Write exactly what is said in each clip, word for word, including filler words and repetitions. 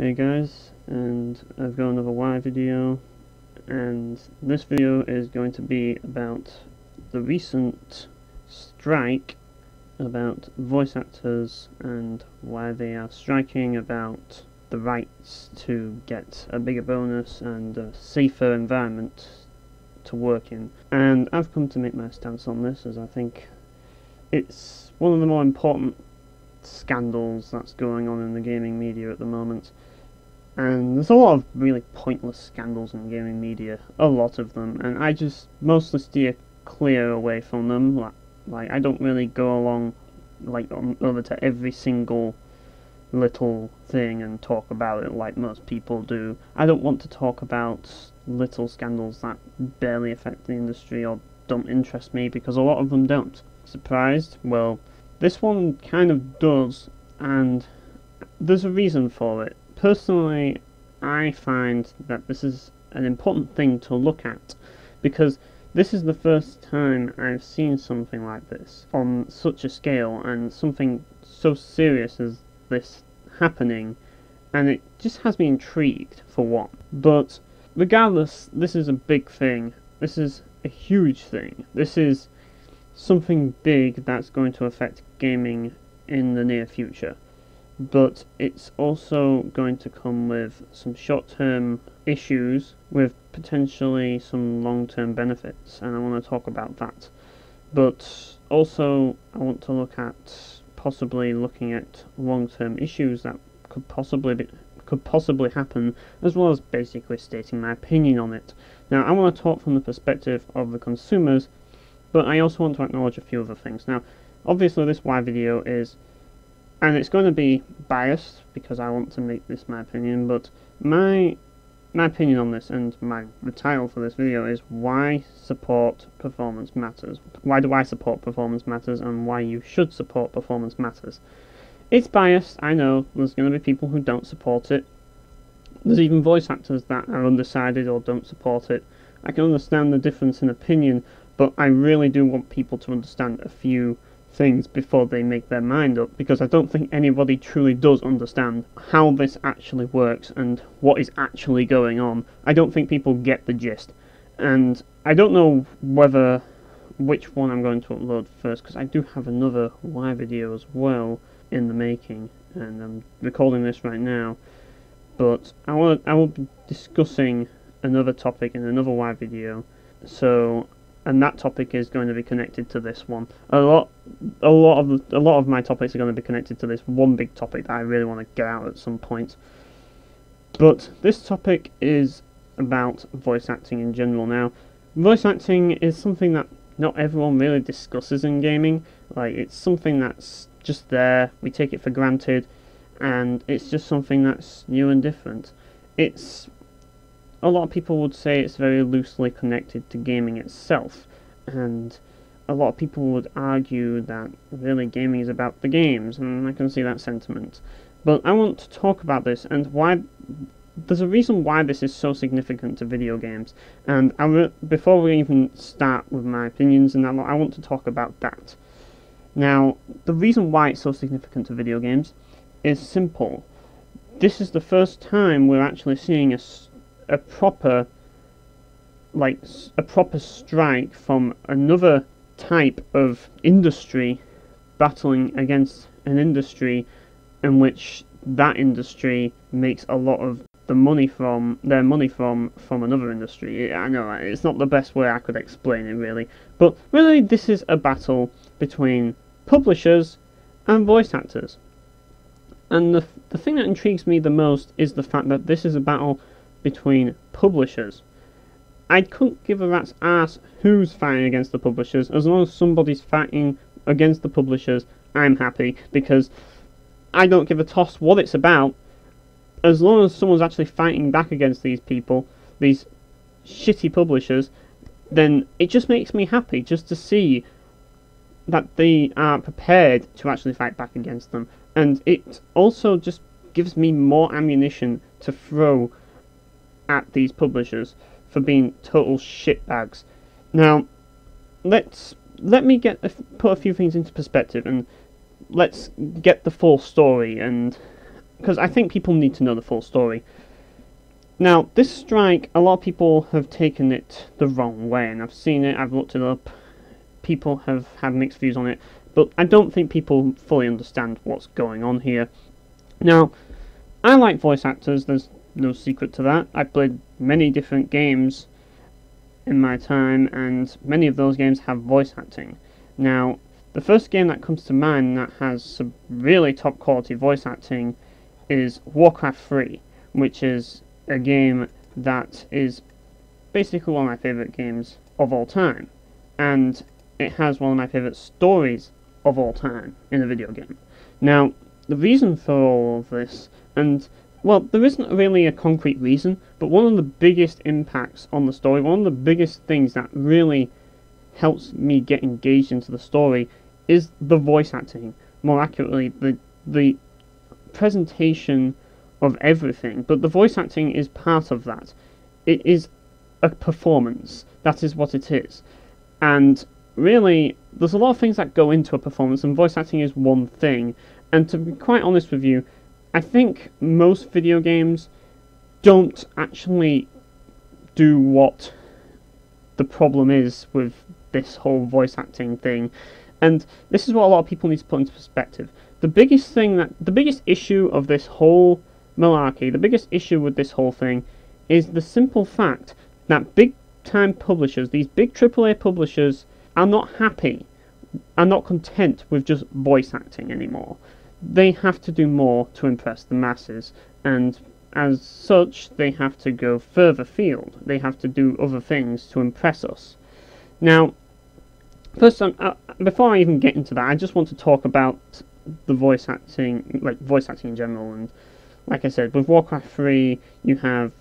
Hey guys, and I've got another Y video, and this video is going to be about the recent strike about voice actors and why they are striking about the rights to get a bigger bonus and a safer environment to work in. And I've come to make my stance on this, as I think it's one of the more important scandals that's going on in the gaming media at the moment. And there's a lot of really pointless scandals in gaming media, a lot of them, and I just mostly steer clear away from them. Like, like I don't really go along like on, over to every single little thing and talk about it like most people do. I don't want to talk about little scandals that barely affect the industry or don't interest me, because a lot of them don't. Surprised? Well, this one kind of does, and there's a reason for it. Personally, I find that this is an important thing to look at, because this is the first time I've seen something like this on such a scale and something so serious as this happening, and it just has me intrigued for one. But regardless, this is a big thing. This is a huge thing. This is something big that's going to affect gaming in the near future. But it's also going to come with some short-term issues with potentially some long-term benefits, and I want to talk about that. But also I want to look at possibly looking at long-term issues that could possibly be, could possibly happen, as well as basically stating my opinion on it. Now, I want to talk from the perspective of the consumers, but I also want to acknowledge a few other things. Now, obviously this Y video is, and it's going to be biased because I want to make this my opinion, but my my opinion on this and my the title for this video is Why Support Performance Matters. Why do I support Performance Matters, and why you should support Performance Matters. It's biased, I know. There's going to be people who don't support it. There's even voice actors that are undecided or don't support it. I can understand the difference in opinion, but I really do want people to understand a few things before they make their mind up, because I don't think anybody truly does understand how this actually works and what is actually going on. I don't think people get the gist, and I don't know whether which one I'm going to upload first, because I do have another live video as well in the making, and I'm recording this right now. But I will, I will be discussing another topic in another live video, so and that topic is going to be connected to this one. A lot, a lot of the, a lot of my topics are going to be connected to this one big topic that I really want to get out at some point. But this topic is about voice acting in general. Now, voice acting is something that not everyone really discusses in gaming. Like, it's something that's just there. We take it for granted, and it's just something that's new and different. It's a lot of people would say it's very loosely connected to gaming itself, and a lot of people would argue that really gaming is about the games, and I can see that sentiment. But I want to talk about this and why there's a reason why this is so significant to video games, and I before we even start with my opinions and that, I want to talk about that. Now, the reason why it's so significant to video games is simple. This is the first time we're actually seeing a a proper like a proper strike from another type of industry battling against an industry in which that industry makes a lot of the money from their money from from another industry. I know it's not the best way I could explain it really, but really this is a battle between publishers and voice actors, and the the thing that intrigues me the most is the fact that this is a battle between publishers. I couldn't give a rat's ass who's fighting against the publishers. As long as somebody's fighting against the publishers, I'm happy, because I don't give a toss what it's about. As long as someone's actually fighting back against these people, these shitty publishers, then it just makes me happy just to see that they are prepared to actually fight back against them. And it also just gives me more ammunition to throw at these publishers for being total shitbags. Now, let's let me get a, put a few things into perspective, and let's get the full story and because I think people need to know the full story. Now, this strike, a lot of people have taken it the wrong way, and I've seen it, I've looked it up, people have had mixed views on it, but I don't think people fully understand what's going on here. Now, I like voice actors, there's no secret to that. I've played many different games in my time, and many of those games have voice acting. Now, the first game that comes to mind that has some really top quality voice acting is Warcraft three, which is a game that is basically one of my favourite games of all time, and it has one of my favourite stories of all time in a video game. Now, the reason for all of this, and well, there isn't really a concrete reason, but one of the biggest impacts on the story, one of the biggest things that really helps me get engaged into the story, is the voice acting, more accurately, the the presentation of everything, but the voice acting is part of that. It is a performance, that is what it is, and really there's a lot of things that go into a performance, and voice acting is one thing. And to be quite honest with you, I think most video games don't actually do what the problem is with this whole voice acting thing, and this is what a lot of people need to put into perspective. The biggest thing that, the biggest issue of this whole malarkey, the biggest issue with this whole thing is the simple fact that big time publishers, these big triple A publishers, are not happy, are not content with just voice acting anymore. They have to do more to impress the masses, and as such they have to go further afield, they have to do other things to impress us. Now, first, um, uh, before I even get into that, I just want to talk about the voice acting, like voice acting in general. And like I said, with Warcraft three, you have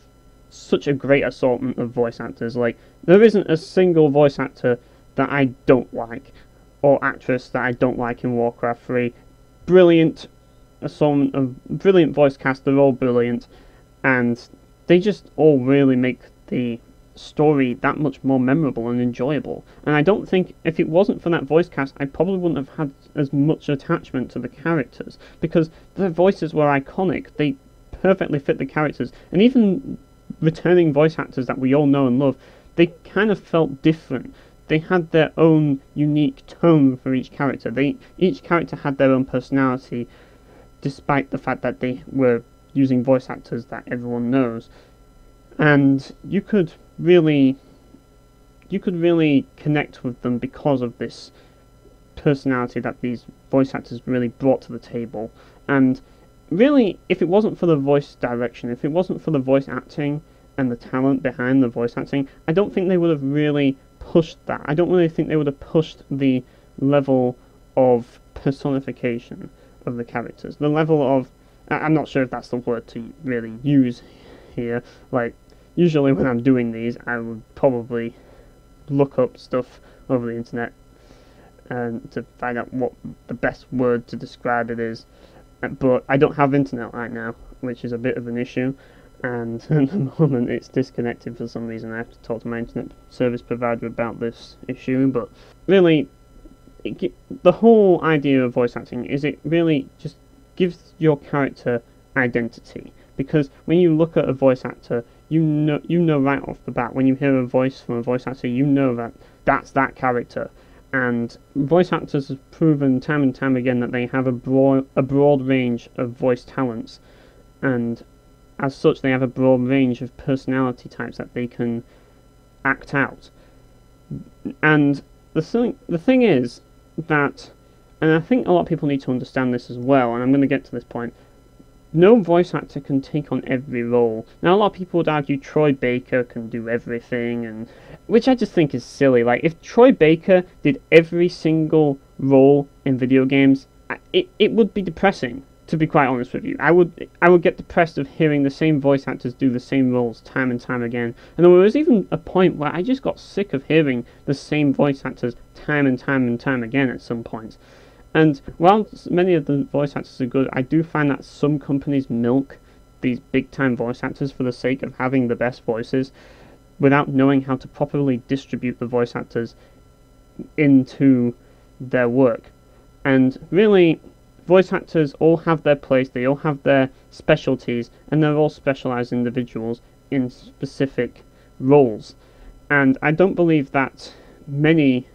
such a great assortment of voice actors. Like, there isn't a single voice actor that I don't like, or actress that I don't like in Warcraft three. Brilliant assortment of brilliant voice cast, they're all brilliant, and they just all really make the story that much more memorable and enjoyable. And I don't think, if it wasn't for that voice cast, I probably wouldn't have had as much attachment to the characters, because their voices were iconic, they perfectly fit the characters, and even returning voice actors that we all know and love, they kind of felt different. They had their own unique tone for each character. They each character had their own personality, despite the fact that they were using voice actors that everyone knows. And you could really, you could really connect with them because of this personality that these voice actors really brought to the table. And really, if it wasn't for the voice direction, if it wasn't for the voice acting and the talent behind the voice acting, I don't think they would have really pushed that. I don't really think they would have pushed the level of personification of the characters, the level of, I'm not sure if that's the word to really use here. Like, usually when I'm doing these, I would probably look up stuff over the internet and to find out what the best word to describe it is, but I don't have internet right now, which is a bit of an issue, and at the moment it's disconnected for some reason. I have to talk to my internet service provider about this issue. But really, it, the whole idea of voice acting is it really just gives your character identity, because when you look at a voice actor, you know you know right off the bat, when you hear a voice from a voice actor, you know that that's that character. And voice actors have proven time and time again that they have a broad a broad range of voice talents, and as such they have a broad range of personality types that they can act out. And the thing the thing is that, and I think a lot of people need to understand this as well, and I'm going to get to this point, no voice actor can take on every role. Now, a lot of people would argue Troy Baker can do everything, and which I just think is silly. Like, if Troy Baker did every single role in video games, it, it would be depressing, to be quite honest with you. I would I would get depressed of hearing the same voice actors do the same roles time and time again. And there was even a point where I just got sick of hearing the same voice actors time and time and time again at some points. And while many of the voice actors are good, I do find that some companies milk these big-time voice actors for the sake of having the best voices, without knowing how to properly distribute the voice actors into their work. And really, voice actors all have their place, they all have their specialties, and they're all specialised individuals in specific roles. And I don't believe that many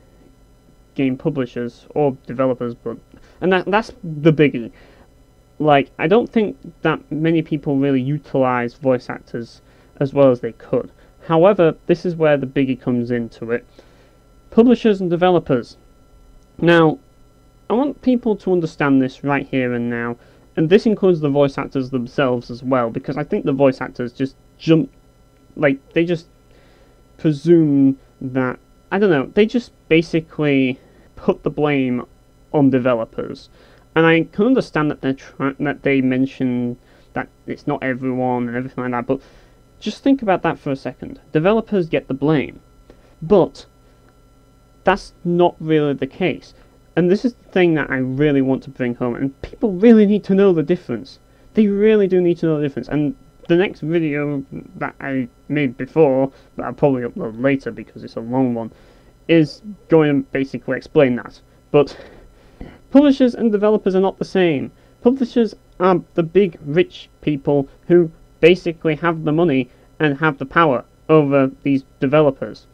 game publishers or developers, but and that that's the biggie. Like, I don't think that many people really utilise voice actors as well as they could. However, this is where the biggie comes into it. Publishers and developers. Now, I want people to understand this right here and now, and this includes the voice actors themselves as well, because I think the voice actors just jump, like, they just presume that, I don't know, they just basically put the blame on developers. And I can understand that they're trying, that they mention that it's not everyone and everything like that, but just think about that for a second. Developers get the blame, but that's not really the case. And this is the thing that I really want to bring home, and people really need to know the difference. They really do need to know the difference. And the next video that I made before, that I'll probably upload later because it's a long one, is going to basically explain that. But publishers and developers are not the same. Publishers are the big rich people who basically have the money and have the power over these developers.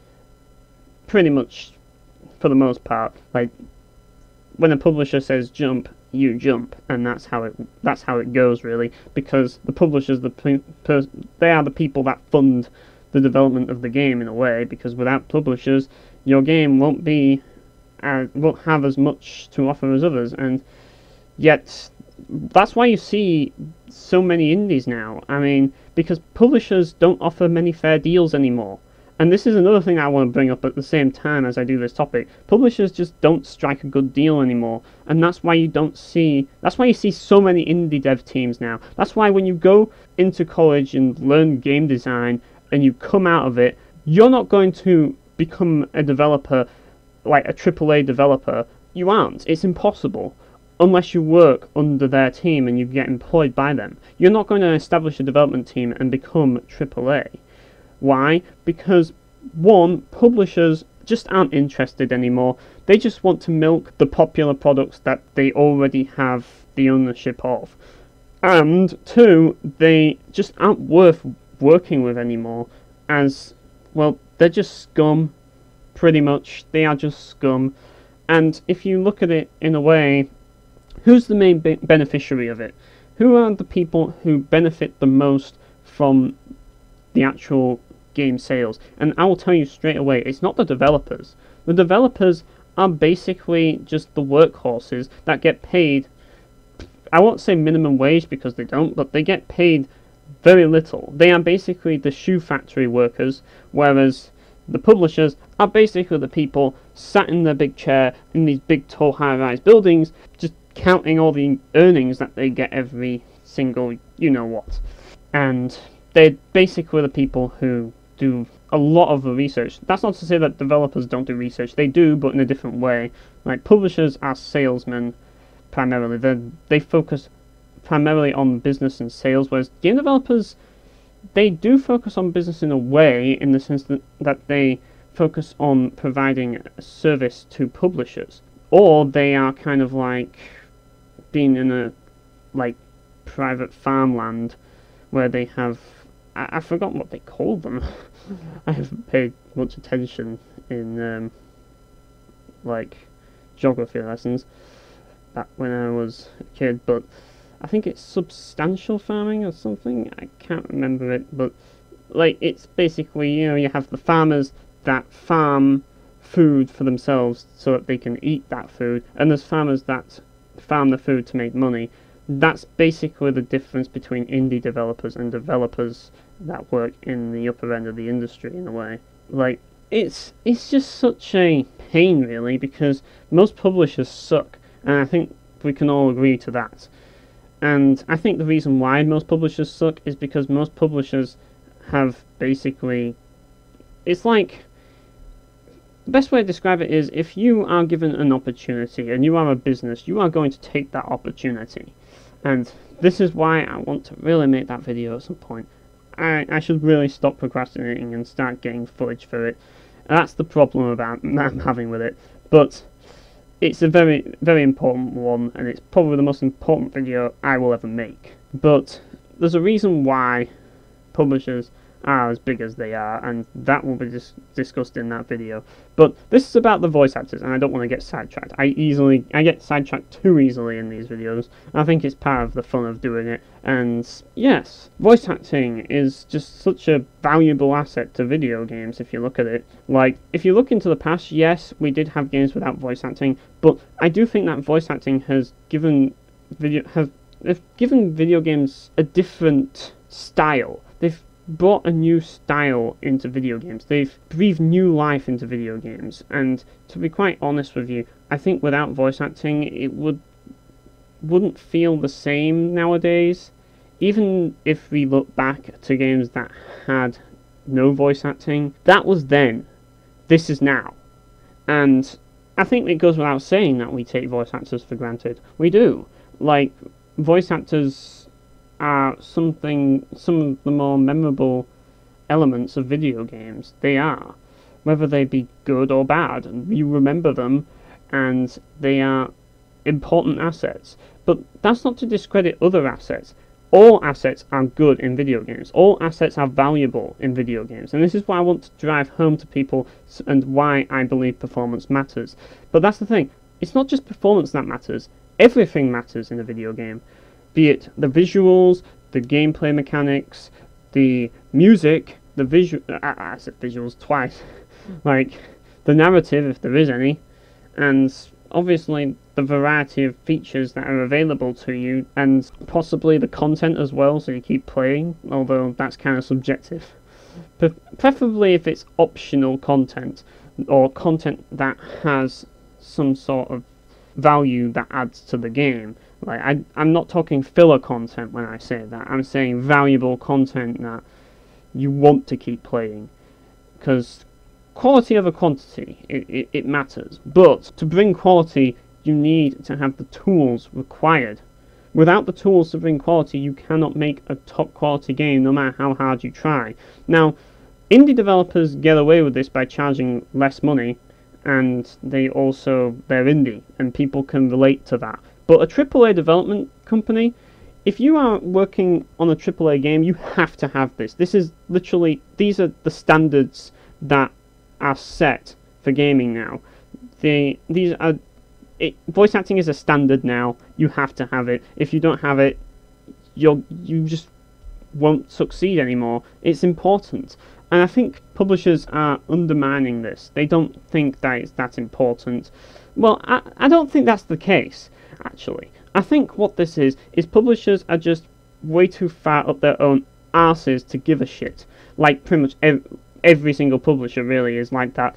Pretty much, for the most part. Like, when a publisher says jump, you jump, and that's how it that's how it goes, really, because the publishers, the per they are the people that fund the development of the game in a way, because without publishers, your game won't be Uh, won't have as much to offer as others. And yet that's why you see so many indies now. I mean, because publishers don't offer many fair deals anymore. And this is another thing I want to bring up at the same time as I do this topic. Publishers just don't strike a good deal anymore, and that's why you don't see that's why you see so many indie dev teams now. That's why when you go into college and learn game design and you come out of it, you're not going to become a developer, like a triple A developer. You aren't. It's impossible unless you work under their team and you get employed by them. You're not going to establish a development team and become triple A. Why? Because, one, publishers just aren't interested anymore. They just want to milk the popular products that they already have the ownership of. And, two, they just aren't worth working with anymore, as, well, they're just scum. Pretty much, they are just scum. And if you look at it in a way, who's the main be beneficiary of it? Who are the people who benefit the most from the actual game sales? And I will tell you straight away, it's not the developers. The developers are basically just the workhorses that get paid, I won't say minimum wage because they don't, but they get paid very little. They are basically the shoe factory workers, whereas the publishers are basically the people sat in their big chair in these big tall high-rise buildings, just counting all the earnings that they get every single you-know-what. And they're basically the people who do a lot of the research. That's not to say that developers don't do research. They do, but in a different way. Like, publishers are salesmen, primarily. They're, they focus primarily on business and sales, whereas game developers, they do focus on business in a way, in the sense that, that they focus on providing a service to publishers, or they are kind of like being in a like private farmland where they have, I, I've forgotten what they call them. I haven't paid much attention in um, like geography lessons back when I was a kid, but I think it's substantial farming or something, I can't remember it, but like, it's basically, you know, you have the farmers that farm food for themselves so that they can eat that food, and there's farmers that farm the food to make money. That's basically the difference between indie developers and developers that work in the upper end of the industry, in a way. Like, it's, it's just such a pain, really, because most publishers suck, and I think we can all agree to that. And I think the reason why most publishers suck is because most publishers have basically, it's like, the best way to describe it is, if you are given an opportunity and you are a business, you are going to take that opportunity. And this is why I want to really make that video at some point. I, I should really stop procrastinating and start getting footage for it. And that's the problem about that I'm having with it. But It's a very, very important one, and it's probably the most important video I will ever make. But there's a reason why publishers are as big as they are, and that will be dis discussed in that video. But this is about the voice actors, and I don't want to get sidetracked. I easily, I get sidetracked too easily in these videos. I think it's part of the fun of doing it, and yes, voice acting is just such a valuable asset to video games if you look at it. Like, if you look into the past, yes, we did have games without voice acting, but I do think that voice acting has given video, has, has given video games a different style. They've brought a new style into video games. They've breathed new life into video games, and to be quite honest with you, I think without voice acting it would wouldn't feel the same nowadays. Even if we look back to games that had no voice acting, that was then, this is now. And I think it goes without saying that we take voice actors for granted. We do. Like, voice actors are something, some of the more memorable elements of video games. They are, whether they be good or bad, and you remember them, and they are important assets. But that's not to discredit other assets. All assets are good in video games. All assets are valuable in video games, and this is why I want to drive home to people and why I believe performance matters. But that's the thing, it's not just performance that matters. Everything matters in a video game. Be it the visuals, the gameplay mechanics, the music, the visual, I, I said visuals twice, like the narrative if there is any, and obviously the variety of features that are available to you, and possibly the content as well, so you keep playing, although that's kind of subjective. Pre preferably if it's optional content, or content that has some sort of value that adds to the game. Like, I, I'm not talking filler content when I say that. I'm saying valuable content that you want to keep playing. Because quality over quantity, it, it, it matters. But to bring quality, you need to have the tools required. Without the tools to bring quality, you cannot make a top quality game, no matter how hard you try. Now, indie developers get away with this by charging less money, and they also, they're indie, and people can relate to that. But a triple A development company, if you are working on a triple A game, you have to have this. This is literally, these are the standards that are set for gaming now. They, these are, it, voice acting is a standard now. You have to have it. If you don't have it, you'll, you just won't succeed anymore. It's important. And I think publishers are undermining this. They don't think that it's that important. Well, I, I don't think that's the case. Actually, I think what this is, is publishers are just way too far up their own arses to give a shit. Like, pretty much ev every single publisher really is like that.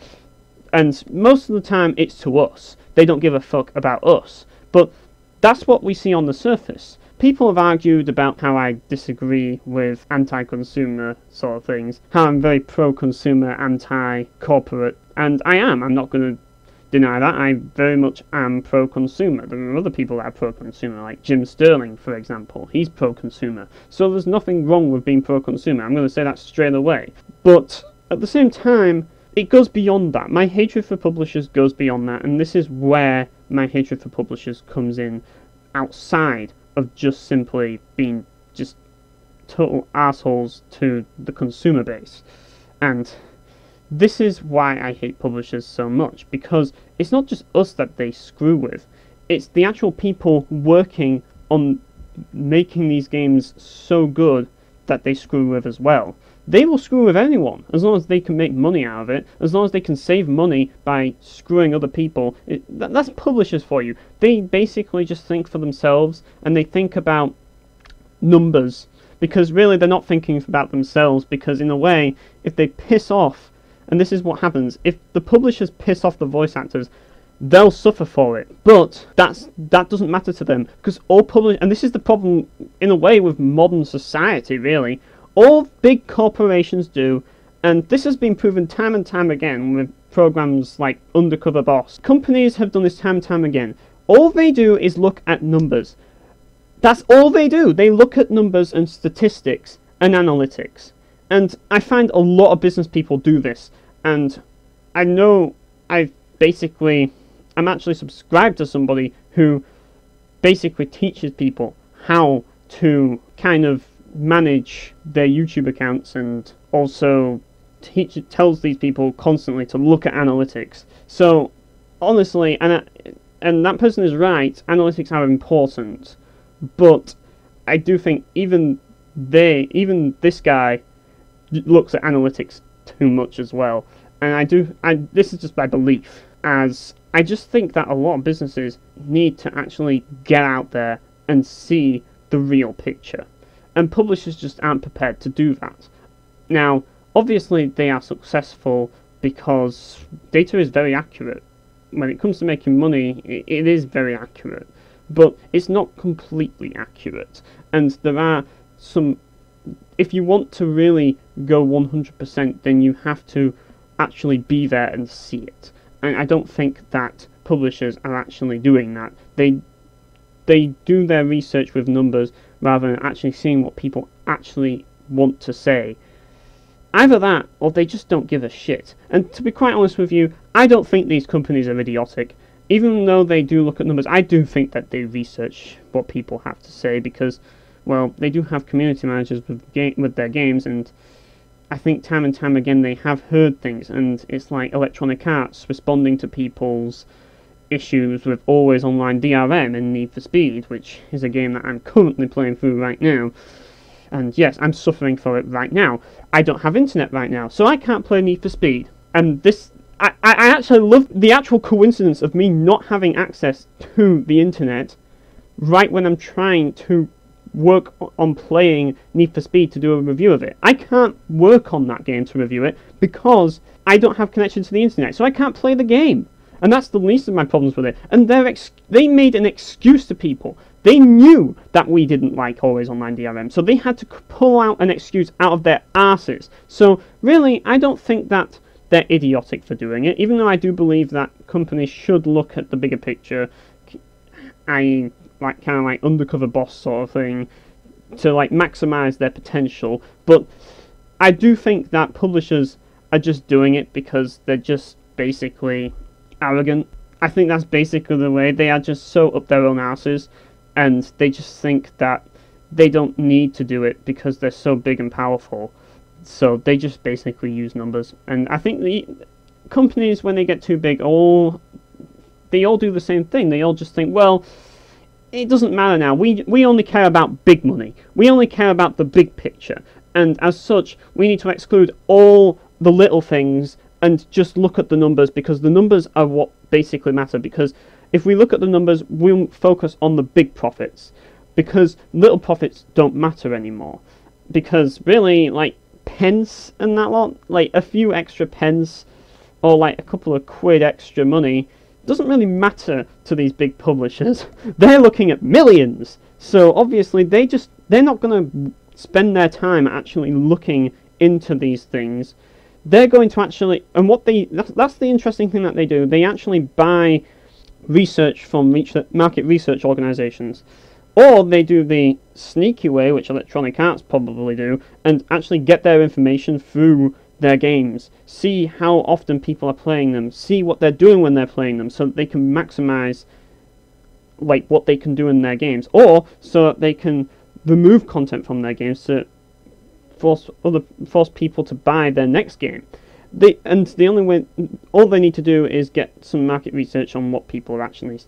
And most of the time, it's to us. They don't give a fuck about us. But that's what we see on the surface. People have argued about how I disagree with anti-consumer sort of things. How I'm very pro-consumer, anti-corporate. And I am. I'm not going to deny that. I very much am pro-consumer. There are other people that are pro-consumer, like Jim Sterling, for example. He's pro-consumer. So there's nothing wrong with being pro-consumer. I'm going to say that straight away. But at the same time, it goes beyond that. My hatred for publishers goes beyond that, and this is where my hatred for publishers comes in, outside of just simply being just total assholes to the consumer base. And this is why I hate publishers so much, because it's not just us that they screw with, it's the actual people working on making these games so good that they screw with as well. They will screw with anyone, as long as they can make money out of it, as long as they can save money by screwing other people. It, that, that's publishers for you. They basically just think for themselves, and they think about numbers, because really they're not thinking about themselves, because in a way, if they piss off, and this is what happens, if the publishers piss off the voice actors, they'll suffer for it. But that's that doesn't matter to them, because all publish and this is the problem in a way with modern society really. All big corporations do, and this has been proven time and time again with programs like Undercover Boss. Companies have done this time and time again. All they do is look at numbers. That's all they do. They look at numbers and statistics and analytics. And I find a lot of business people do this, and I know I've basically I'm actually subscribed to somebody who basically teaches people how to kind of manage their YouTube accounts, and also teach, tells these people constantly to look at analytics. So honestly, and I, and that person is right, analytics are important, but I do think even they, even this guy looks at analytics too much as well. And I do, I, this is just my belief, as I just think that a lot of businesses need to actually get out there and see the real picture. And publishers just aren't prepared to do that. Now, obviously they are successful because data is very accurate. When it comes to making money, it, it is very accurate. But it's not completely accurate. And there are some... If you want to really go one hundred percent, then you have to actually be there and see it. And I don't think that publishers are actually doing that. They, they do their research with numbers rather than actually seeing what people actually want to say. Either that, or they just don't give a shit. And to be quite honest with you, I don't think these companies are idiotic. Even though they do look at numbers, I do think that they research what people have to say, because, well, they do have community managers with, ga with their games, and I think time and time again they have heard things, and it's like Electronic Arts responding to people's issues with always online D R M and Need for Speed, which is a game that I'm currently playing through right now. And yes, I'm suffering for it right now. I don't have internet right now, so I can't play Need for Speed. And this, I, I actually love the actual coincidence of me not having access to the internet right when I'm trying to work on playing Need for Speed to do a review of it. I can't work on that game to review it because I don't have connection to the internet, so I can't play the game. And that's the least of my problems with it. And they're ex they made an excuse to people. They knew that we didn't like Always Online D R M, so they had to pull out an excuse out of their asses. So really, I don't think that they're idiotic for doing it, even though I do believe that companies should look at the bigger picture, that is like kind of like Undercover Boss sort of thing, to like maximize their potential. But I do think that publishers are just doing it because they're just basically arrogant. I think that's basically the way. They are just so up their own asses, and they just think that they don't need to do it because they're so big and powerful, so they just basically use numbers. And I think the companies, when they get too big, all they all do the same thing. They all just think, well, it doesn't matter now, we we only care about big money, we only care about the big picture, and as such we need to exclude all the little things and just look at the numbers, because the numbers are what basically matter. Because if we look at the numbers, we'll focus on the big profits, because little profits don't matter anymore. Because really, like, pence and that lot, like a few extra pence or like a couple of quid extra money doesn't really matter to these big publishers. They're looking at millions, so obviously they just they're not going to spend their time actually looking into these things. They're going to actually, and what they, that's, that's the interesting thing that they do, they actually buy research from market research organisations. Or they do the sneaky way, which Electronic Arts probably do, and actually get their information through their games. See how often people are playing them, see what they're doing when they're playing them, so that they can maximise like what they can do in their games. Or so that they can remove content from their games to force other force people to buy their next game. They, and the only way, all they need to do is get some market research on what people are actually,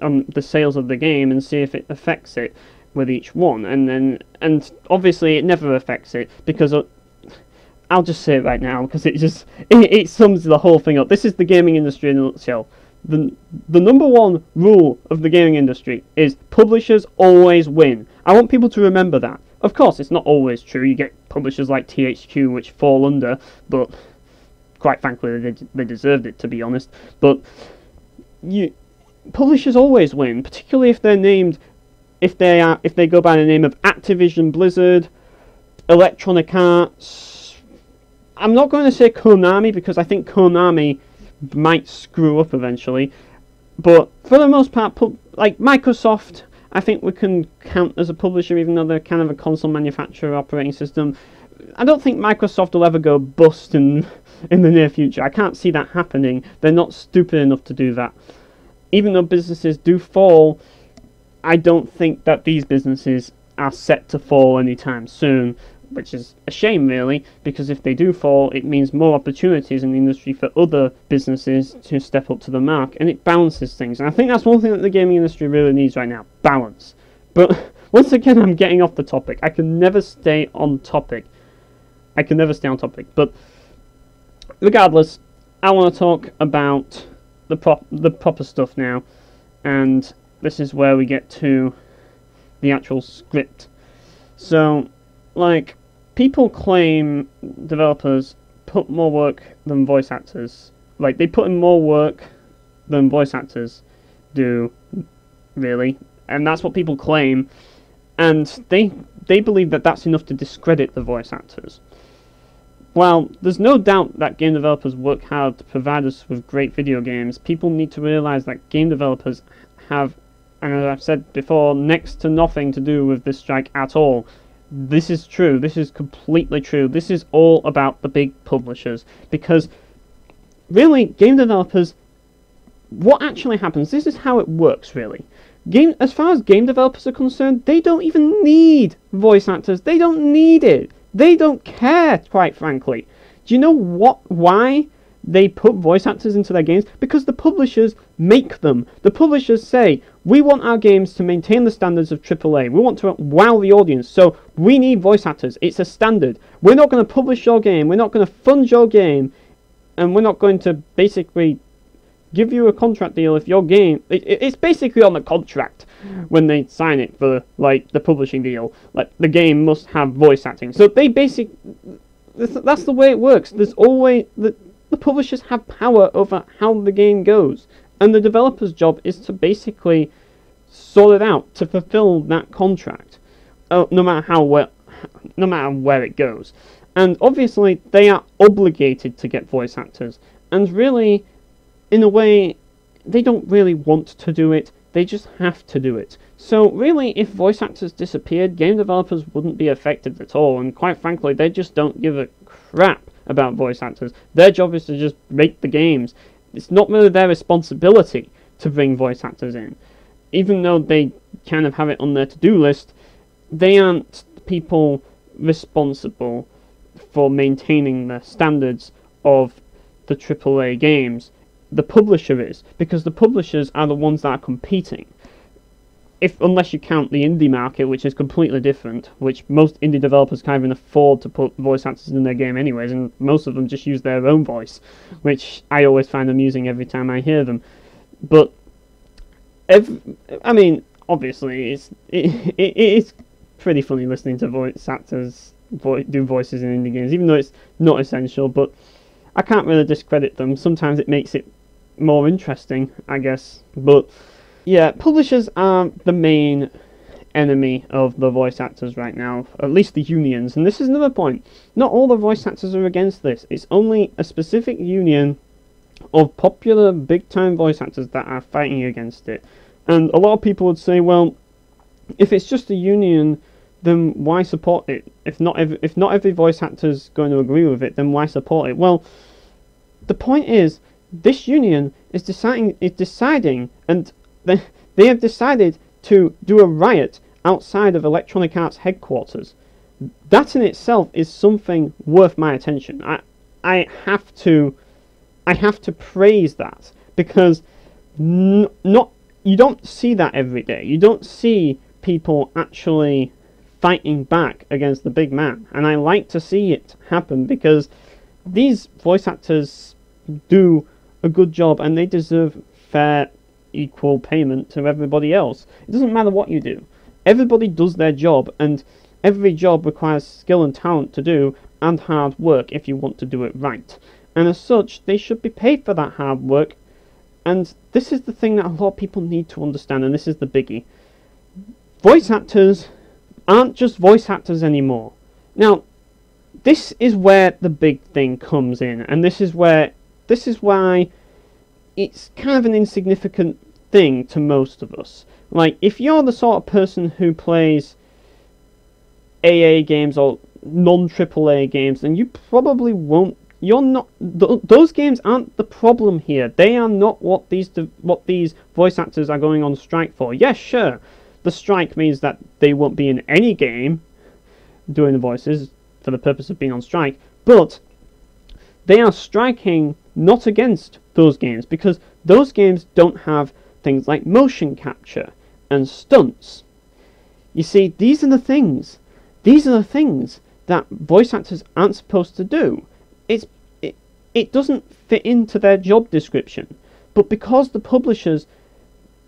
on the sales of the game, and see if it affects it with each one. And then, and obviously it never affects it, because uh, I'll just say it right now, because it just it, it sums the whole thing up. This is the gaming industry in a nutshell. The the number one rule of the gaming industry is publishers always win. I want people to remember that. Of course, it's not always true. You get publishers like T H Q, which fall under, but quite frankly, they, they deserved it, to be honest. But you, publishers always win, particularly if they're named, if they are, if they go by the name of Activision, Blizzard, Electronic Arts. I'm not going to say Konami, because I think Konami might screw up eventually. But for the most part, like Microsoft, I think we can count as a publisher, even though they're kind of a console manufacturer operating system. I don't think Microsoft will ever go bust in, in the near future. I can't see that happening. They're not stupid enough to do that. even though businesses do fall, I don't think that these businesses are set to fall anytime soon, which is a shame really, because if they do fall, it means more opportunities in the industry for other businesses to step up to the mark, and it balances things. And I think that's one thing that the gaming industry really needs right now, balance. But once again, I'm getting off the topic. I can never stay on topic. I can never stay on topic. But regardless, I want to talk about the prop the proper stuff now, and this is where we get to the actual script. So, like, people claim developers put more work than voice actors. Like, they put in more work than voice actors do, really. And that's what people claim. And they, they believe that that's enough to discredit the voice actors. While there's no doubt that game developers work hard to provide us with great video games, people need to realise that game developers have, and as I've said before, next to nothing to do with this strike at all. This is true. This is completely true. This is all about the big publishers, because really, game developers, what actually happens, this is how it works really. Game, as far as game developers are concerned, they don't even need voice actors. They don't need it. They don't care, quite frankly. Do you know what? Why they put voice actors into their games? Because the publishers make them. The publishers say, we want our games to maintain the standards of triple A. We want to wow the audience, so we need voice actors. It's a standard. We're not going to publish your game. We're not going to fund your game. And we're not going to basically give you a contract deal if your game... It, it, it's basically on the contract when they sign it for, like, the publishing deal. Like, the game must have voice acting. So they basically... That's the way it works. There's always... The, The publishers have power over how the game goes, and the developer's job is to basically sort it out, to fulfill that contract, uh, no matter how well, no matter where it goes. And obviously, they are obligated to get voice actors, and really, in a way, they don't really want to do it, they just have to do it. So really, if voice actors disappeared, game developers wouldn't be affected at all, and quite frankly, they just don't give a crap about voice actors. Their job is to just make the games. It's not really their responsibility to bring voice actors in. Even though they kind of have it on their to-do list, they aren't people responsible for maintaining the standards of the triple A games. The publisher is, because the publishers are the ones that are competing. If, unless you count the indie market, which is completely different, which most indie developers can't even afford to put voice actors in their game anyways, and most of them just use their own voice, which I always find amusing every time I hear them. But, every, I mean, obviously, it's it, it, it's pretty funny listening to voice actors vo do voices in indie games, even though it's not essential, but I can't really discredit them. Sometimes it makes it more interesting, I guess, but... Yeah, publishers are the main enemy of the voice actors right now, at least the unions. And this is another point. Not all the voice actors are against this. It's only a specific union of popular big-time voice actors that are fighting against it. And a lot of people would say, well, if it's just a union, then why support it? If not every, if not every voice actor's going to agree with it, then why support it? Well, the point is, this union is deciding, is deciding and... They have decided to do a riot outside of Electronic Arts headquarters. That in itself is something worth my attention. I, I have to, I have to praise that, because n not you don't see that every day. You don't see people actually fighting back against the big man, and I like to see it happen, because these voice actors do a good job and they deserve fair. Equal payment to everybody else. It doesn't matter what you do. Everybody does their job, and every job requires skill and talent to do, and hard work if you want to do it right. And as such, they should be paid for that hard work. And this is the thing that a lot of people need to understand, and this is the biggie. Voice actors aren't just voice actors anymore. Now, this is where the big thing comes in, and this is where, this is why it's kind of an insignificant thing to most of us. Like, if you're the sort of person who plays A A games or non triple A games, then you probably won't You're not th those games aren't the problem here. They are not what these what these voice actors are going on strike for. Yes, sure, the strike means that they won't be in any game doing the voices for the purpose of being on strike, but they are striking not against those games, because those games don't have things like motion capture and stunts. You see, these are the things these are the things that voice actors aren't supposed to do. It's it, it doesn't fit into their job description, but because the publishers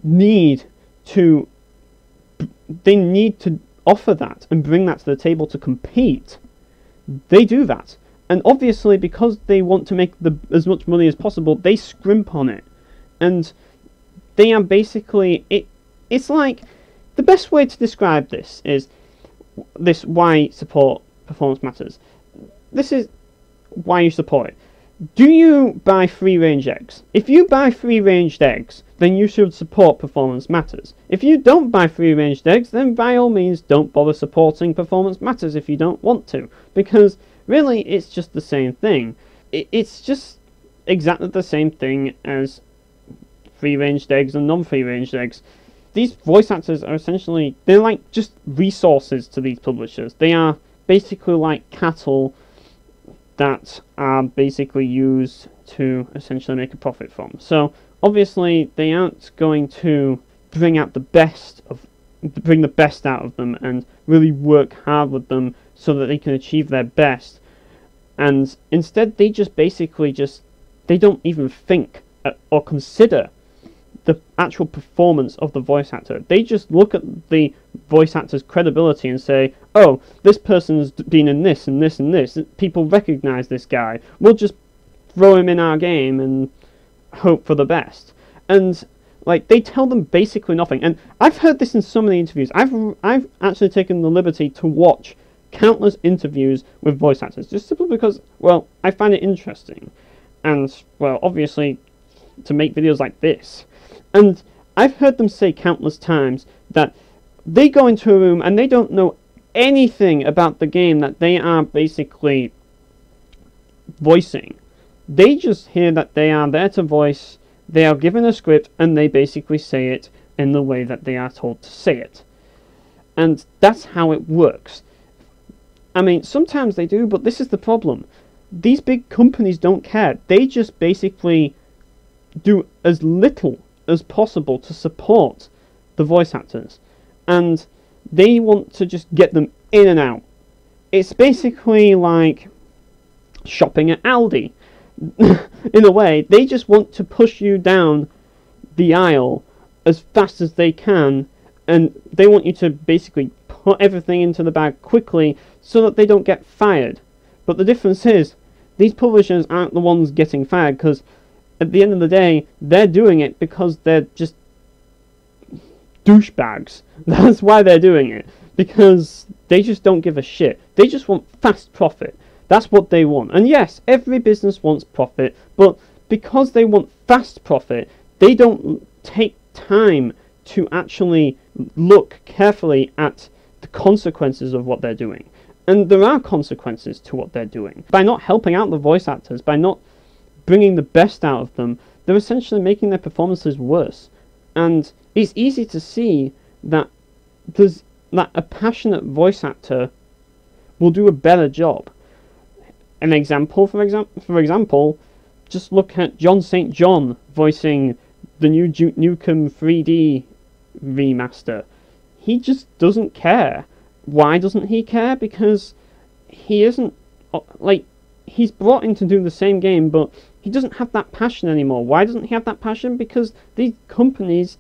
need to they need to offer that and bring that to the table to compete, they do that. And obviously, because they want to make the, as much money as possible, they scrimp on it. And they are basically... It, it's like... The best way to describe this is... This why support Performance Matters. This is why you support it. Do you buy free-range eggs? If you buy free-range eggs, then you should support Performance Matters. If you don't buy free-range eggs, then by all means don't bother supporting Performance Matters if you don't want to. Because... really, it's just the same thing. It's just exactly the same thing as free-range eggs and non-free-range eggs. These voice actors are essentially, they're like just resources to these publishers. They are basically like cattle that are basically used to essentially make a profit from. So, obviously, they aren't going to bring out the best of bring the best out of them and really work hard with them so that they can achieve their best. And instead they just basically just they don't even think or consider the actual performance of the voice actor. They just look at the voice actor's credibility and say, oh, this person's been in this and this and this, people recognize this guy, we'll just throw him in our game and hope for the best. And like, they tell them basically nothing. And I've heard this in so many interviews. I've I've actually taken the liberty to watch countless interviews with voice actors, just simply because, well, I find it interesting. And, well, obviously, to make videos like this. And I've heard them say countless times that they go into a room and they don't know anything about the game that they are basically voicing. They just hear that they are there to voice. They are given a script and they basically say it in the way that they are told to say it. And that's how it works. I mean, sometimes they do, but this is the problem. These big companies don't care. They just basically do as little as possible to support the voice actors. And they want to just get them in and out. It's basically like shopping at Aldi. In a way, they just want to push you down the aisle as fast as they can, and they want you to basically put everything into the bag quickly so that they don't get fired. But the difference is, these publishers aren't the ones getting fired, because at the end of the day, they're doing it because they're just douchebags. That's why they're doing it, because they just don't give a shit. They just want fast profit. That's what they want. And yes, every business wants profit, but because they want fast profit, they don't take time to actually look carefully at the consequences of what they're doing. And there are consequences to what they're doing. By not helping out the voice actors, by not bringing the best out of them, they're essentially making their performances worse. And it's easy to see that there's, that a passionate voice actor will do a better job. An example, for example, for example, just look at John Saint John voicing the new Duke Nukem three D remaster. He just doesn't care. Why doesn't he care? Because he isn't, like, he's brought in to do the same game, but he doesn't have that passion anymore. Why doesn't he have that passion? Because these companies,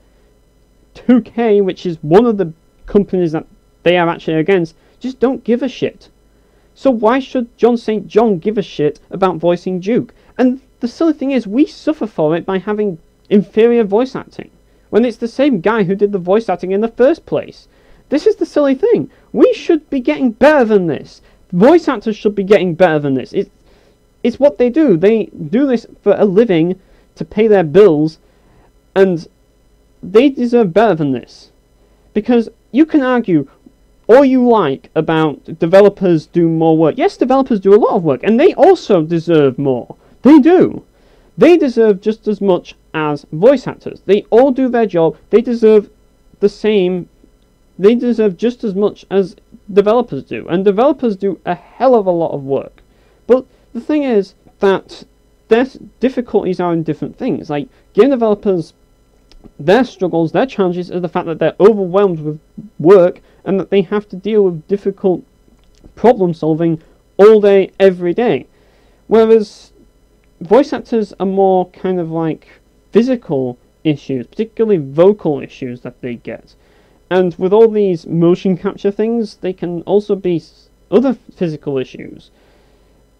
two K, which is one of the companies that they are actually against, just don't give a shit. So why should John Saint John give a shit about voicing Duke? And the silly thing is, we suffer for it by having inferior voice acting, when it's the same guy who did the voice acting in the first place. This is the silly thing. We should be getting better than this. Voice actors should be getting better than this. It's, it's what they do. They do this for a living, to pay their bills, and they deserve better than this. Because you can argue, all you like about developers do more work. Yes, developers do a lot of work, and they also deserve more. They do. They deserve just as much as voice actors. They all do their job. They deserve the same. They deserve just as much as developers do. And developers do a hell of a lot of work. But the thing is that their difficulties are in different things. Like, game developers, their struggles, their challenges are the fact that they're overwhelmed with work and that they have to deal with difficult problem solving all day, every day. Whereas voice actors are more kind of like physical issues, particularly vocal issues that they get. And with all these motion capture things, they can also be other physical issues.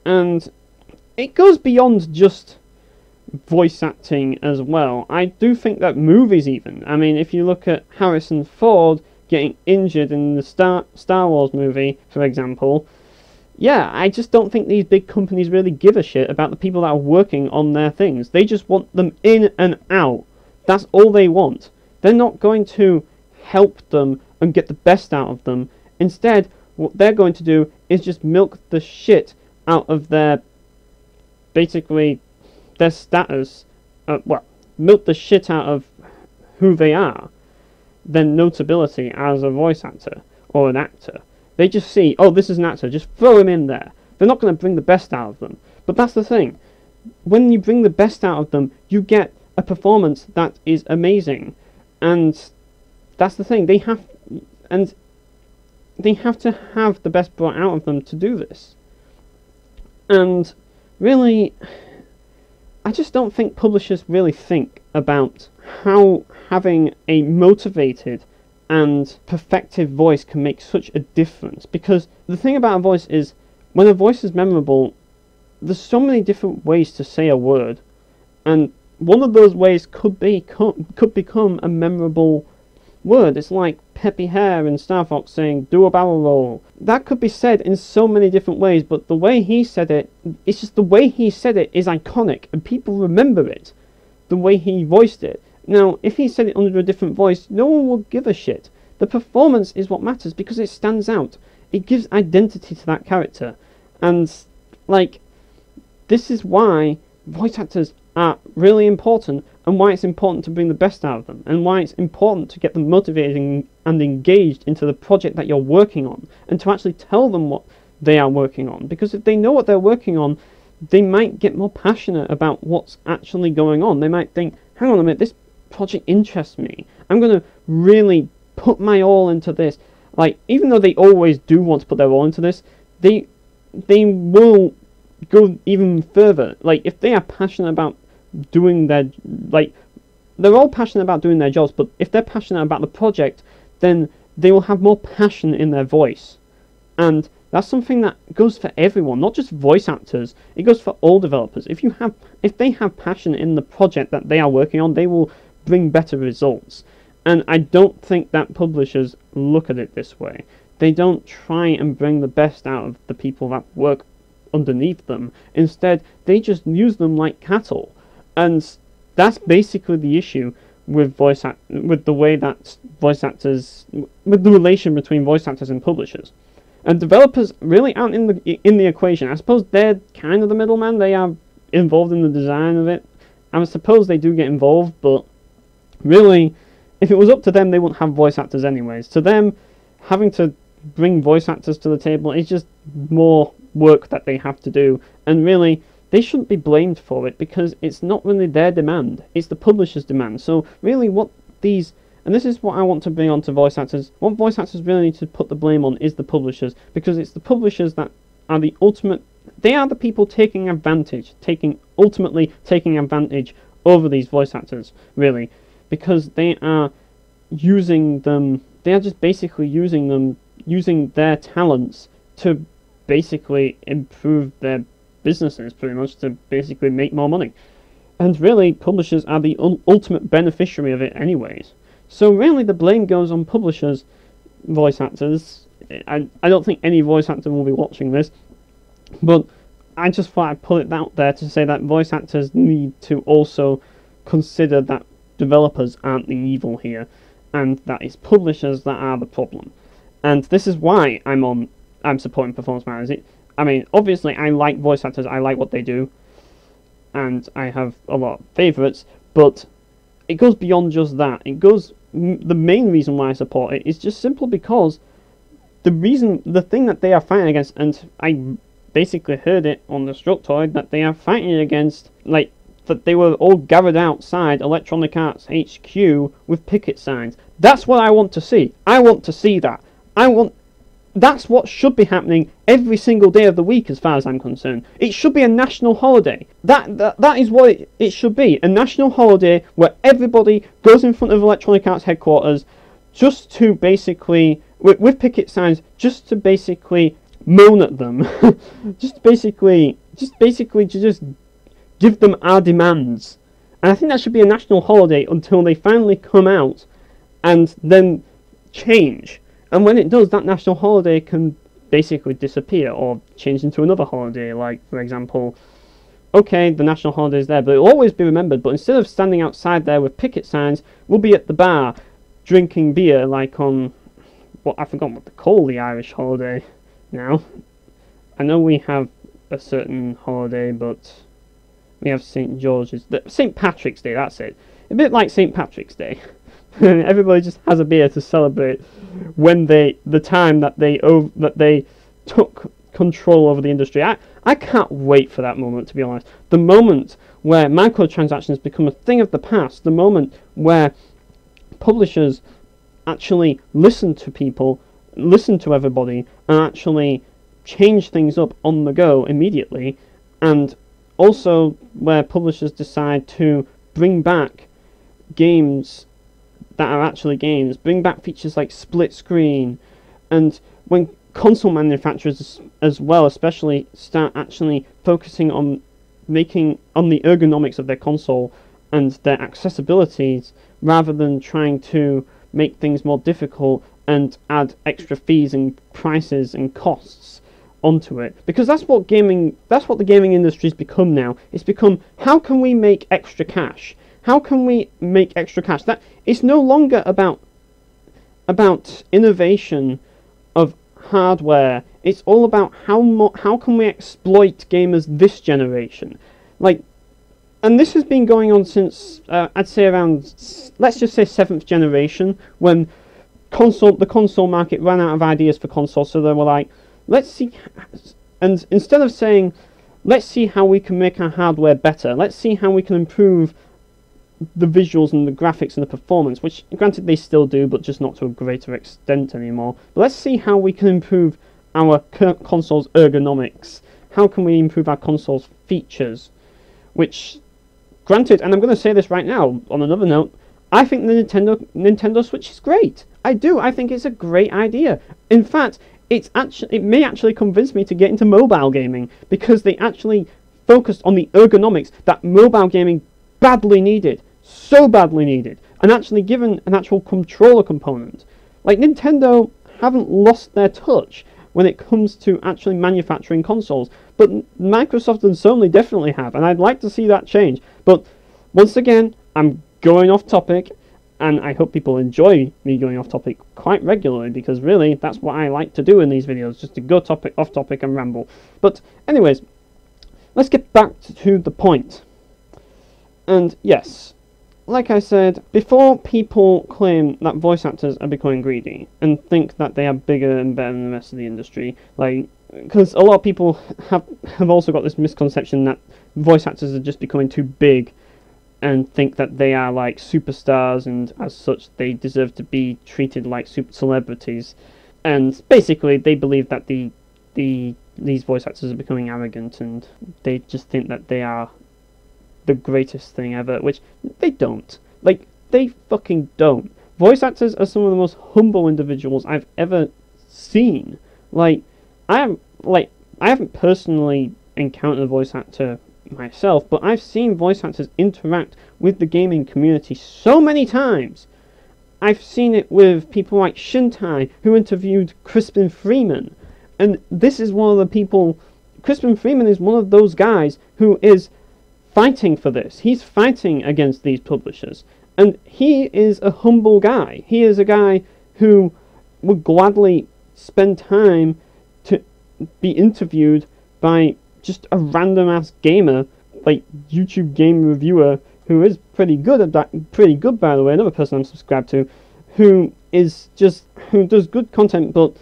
And it goes beyond just voice acting as well. I do think that movies even, I mean, if you look at Harrison Ford getting injured in the Star, Star Wars movie, for example, yeah, I just don't think these big companies really give a shit about the people that are working on their things. They just want them in and out. That's all they want. They're not going to help them and get the best out of them. Instead, what they're going to do is just milk the shit out of their, basically, their status. Uh, well, milk the shit out of who they are, their notability as a voice actor or an actor. They just see, oh, this is an actor, just throw him in there. They're not going to bring the best out of them. But that's the thing. When you bring the best out of them, you get a performance that is amazing. And that's the thing. They have, and they have to have the best brought out of them to do this. And really, I just don't think publishers really think about how having a motivated and perfected voice can make such a difference, because the thing about a voice is, when a voice is memorable, there's so many different ways to say a word, and one of those ways could be could become a memorable word. It's like Peppy Hare in Star Fox saying, do a barrel roll. That could be said in so many different ways, but the way he said it, it's just the way he said it is iconic, and people remember it, the way he voiced it. Now, if he said it under a different voice, no one will give a shit. The performance is what matters, because it stands out. It gives identity to that character. And, like, this is why voice actors are really important, and why it's important to bring the best out of them, and why it's important to get them motivated and engaged into the project that you're working on, and to actually tell them what they are working on. Because if they know what they're working on, they might get more passionate about what's actually going on. They might think, hang on a minute, this project interests me. I'm going to really put my all into this. Like, even though they always do want to put their all into this, they they will go even further. Like, if they are passionate about doing their, like, they're all passionate about doing their jobs, but if they're passionate about the project, then they will have more passion in their voice. And that's something that goes for everyone, not just voice actors. It goes for all developers. If you have, if they have passion in the project that they are working on, they will bring better results. And I don't think that publishers look at it this way. They don't try and bring the best out of the people that work underneath them. Instead, they just use them like cattle. And that's basically the issue with voice act with the way that voice actors, with the relation between voice actors and publishers. And developers really aren't in the in the equation. I suppose they're kind of the middleman. They are involved in the design of it. I suppose they do get involved, but really, if it was up to them, they wouldn't have voice actors anyways. To them, having to bring voice actors to the table is just more work that they have to do. And really, they shouldn't be blamed for it, because it's not really their demand. It's the publisher's demand. So really what these, and this is what I want to bring on to voice actors, what voice actors really need to put the blame on is the publishers, because it's the publishers that are the ultimate, they are the people taking advantage, taking ultimately taking advantage over these voice actors, really. Because they are using them, they are just basically using them, using their talents to basically improve their businesses, pretty much, to basically make more money. And really, publishers are the ul ultimate beneficiary of it anyways. So really, the blame goes on publishers, voice actors. I, I don't think any voice actor will be watching this, but I just thought I'd put it out there to say that voice actors need to also consider that developers aren't the evil here, and that it's publishers that are the problem. And this is why I'm on. I'm supporting Performance Matters. It, I mean, obviously, I like voice actors. I like what they do, and I have a lot of favourites. But it goes beyond just that. It goes. M the main reason why I support it is just simply because the reason, the thing that they are fighting against, and I basically heard it on the Destructoid that they are fighting against, like, that they were all gathered outside Electronic Arts H Q with picket signs. That's what I want to see. I want to see that. I want... That's what should be happening every single day of the week as far as I'm concerned. It should be a national holiday. That that, that is what it, it should be. A national holiday where everybody goes in front of Electronic Arts headquarters just to basically... With, with picket signs, just to basically moan at them. just basically... Just basically to just... give them our demands. And I think that should be a national holiday until they finally come out and then change. And when it does, that national holiday can basically disappear or change into another holiday. Like, for example, okay, the national holiday is there, but it'll always be remembered. But instead of standing outside there with picket signs, we'll be at the bar drinking beer like on... Well, I forgot what they call the Irish holiday now. I know we have a certain holiday, but... We have Saint George's, Saint Patrick's Day, that's it. A bit like Saint Patrick's Day. Everybody just has a beer to celebrate when they, the time that they over, that they took control over the industry. I, I can't wait for that moment, to be honest. The moment where microtransactions become a thing of the past, the moment where publishers actually listen to people, listen to everybody, and actually change things up on the go immediately, and... Also, where publishers decide to bring back games that are actually games, bring back features like split screen, and when console manufacturers as well, especially, start actually focusing on making on the ergonomics of their console and their accessibilities, rather than trying to make things more difficult and add extra fees and prices and costs onto it, because that's what gaming that's what the gaming industry's become now. It's become, how can we make extra cash? How can we make extra cash? That it's no longer about about innovation of hardware. It's all about how mo how can we exploit gamers this generation. Like, and this has been going on since uh, I'd say around, let's just say seventh generation, when console the console market ran out of ideas for consoles, so they were like, let's see, and instead of saying, let's see how we can make our hardware better, let's see how we can improve the visuals and the graphics and the performance, which granted they still do, but just not to a greater extent anymore. But let's see how we can improve our console's ergonomics. How can we improve our console's features? Which, granted, and I'm going to say this right now, on another note, I think the Nintendo, Nintendo Switch is great. I do, I think it's a great idea. In fact... It's actually, it may actually convince me to get into mobile gaming, because they actually focused on the ergonomics that mobile gaming badly needed, so badly needed, and actually given an actual controller component. Like, Nintendo haven't lost their touch when it comes to actually manufacturing consoles, but Microsoft and Sony definitely have, and I'd like to see that change. But once again, I'm going off topic. And I hope people enjoy me going off topic quite regularly, because really that's what I like to do in these videos, just to go topic off topic and ramble. But anyways, let's get back to the point. And yes, like I said, before people claim that voice actors are becoming greedy and think that they are bigger and better than the rest of the industry, like, because a lot of people have, have also got this misconception that voice actors are just becoming too big and think that they are like superstars, and as such they deserve to be treated like super celebrities. And basically they believe that the the these voice actors are becoming arrogant, and they just think that they are the greatest thing ever, which they don't. Like, they fucking don't. Voice actors are some of the most humble individuals I've ever seen. Like, I am like I haven't personally encountered a voice actor myself, but I've seen voice actors interact with the gaming community so many times. I've seen it with people like Shintai, who interviewed Crispin Freeman, and this is one of the people. Crispin Freeman is one of those guys who is fighting for this. He's fighting against these publishers, and he is a humble guy. He is a guy who would gladly spend time to be interviewed by just a random ass gamer, like YouTube game reviewer, who is pretty good at that, pretty good by the way, another person I'm subscribed to, who is just, who does good content, but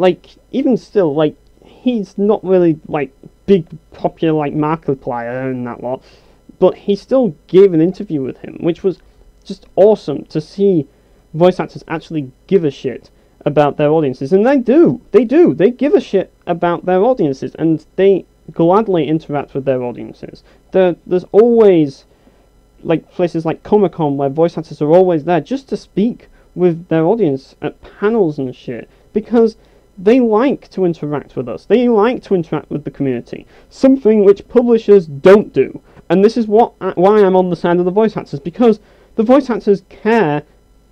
like, even still, like, he's not really like big popular like Markiplier and that lot, but he still gave an interview with him, which was just awesome to see voice actors actually give a shit about their audiences. And they do, they do, they give a shit about their audiences, and they gladly interact with their audiences. There, there's always, like, places like Comic-Con where voice actors are always there just to speak with their audience at panels and shit, because they like to interact with us, they like to interact with the community, something which publishers don't do. And this is what I, why I'm on the side of the voice actors, because the voice actors care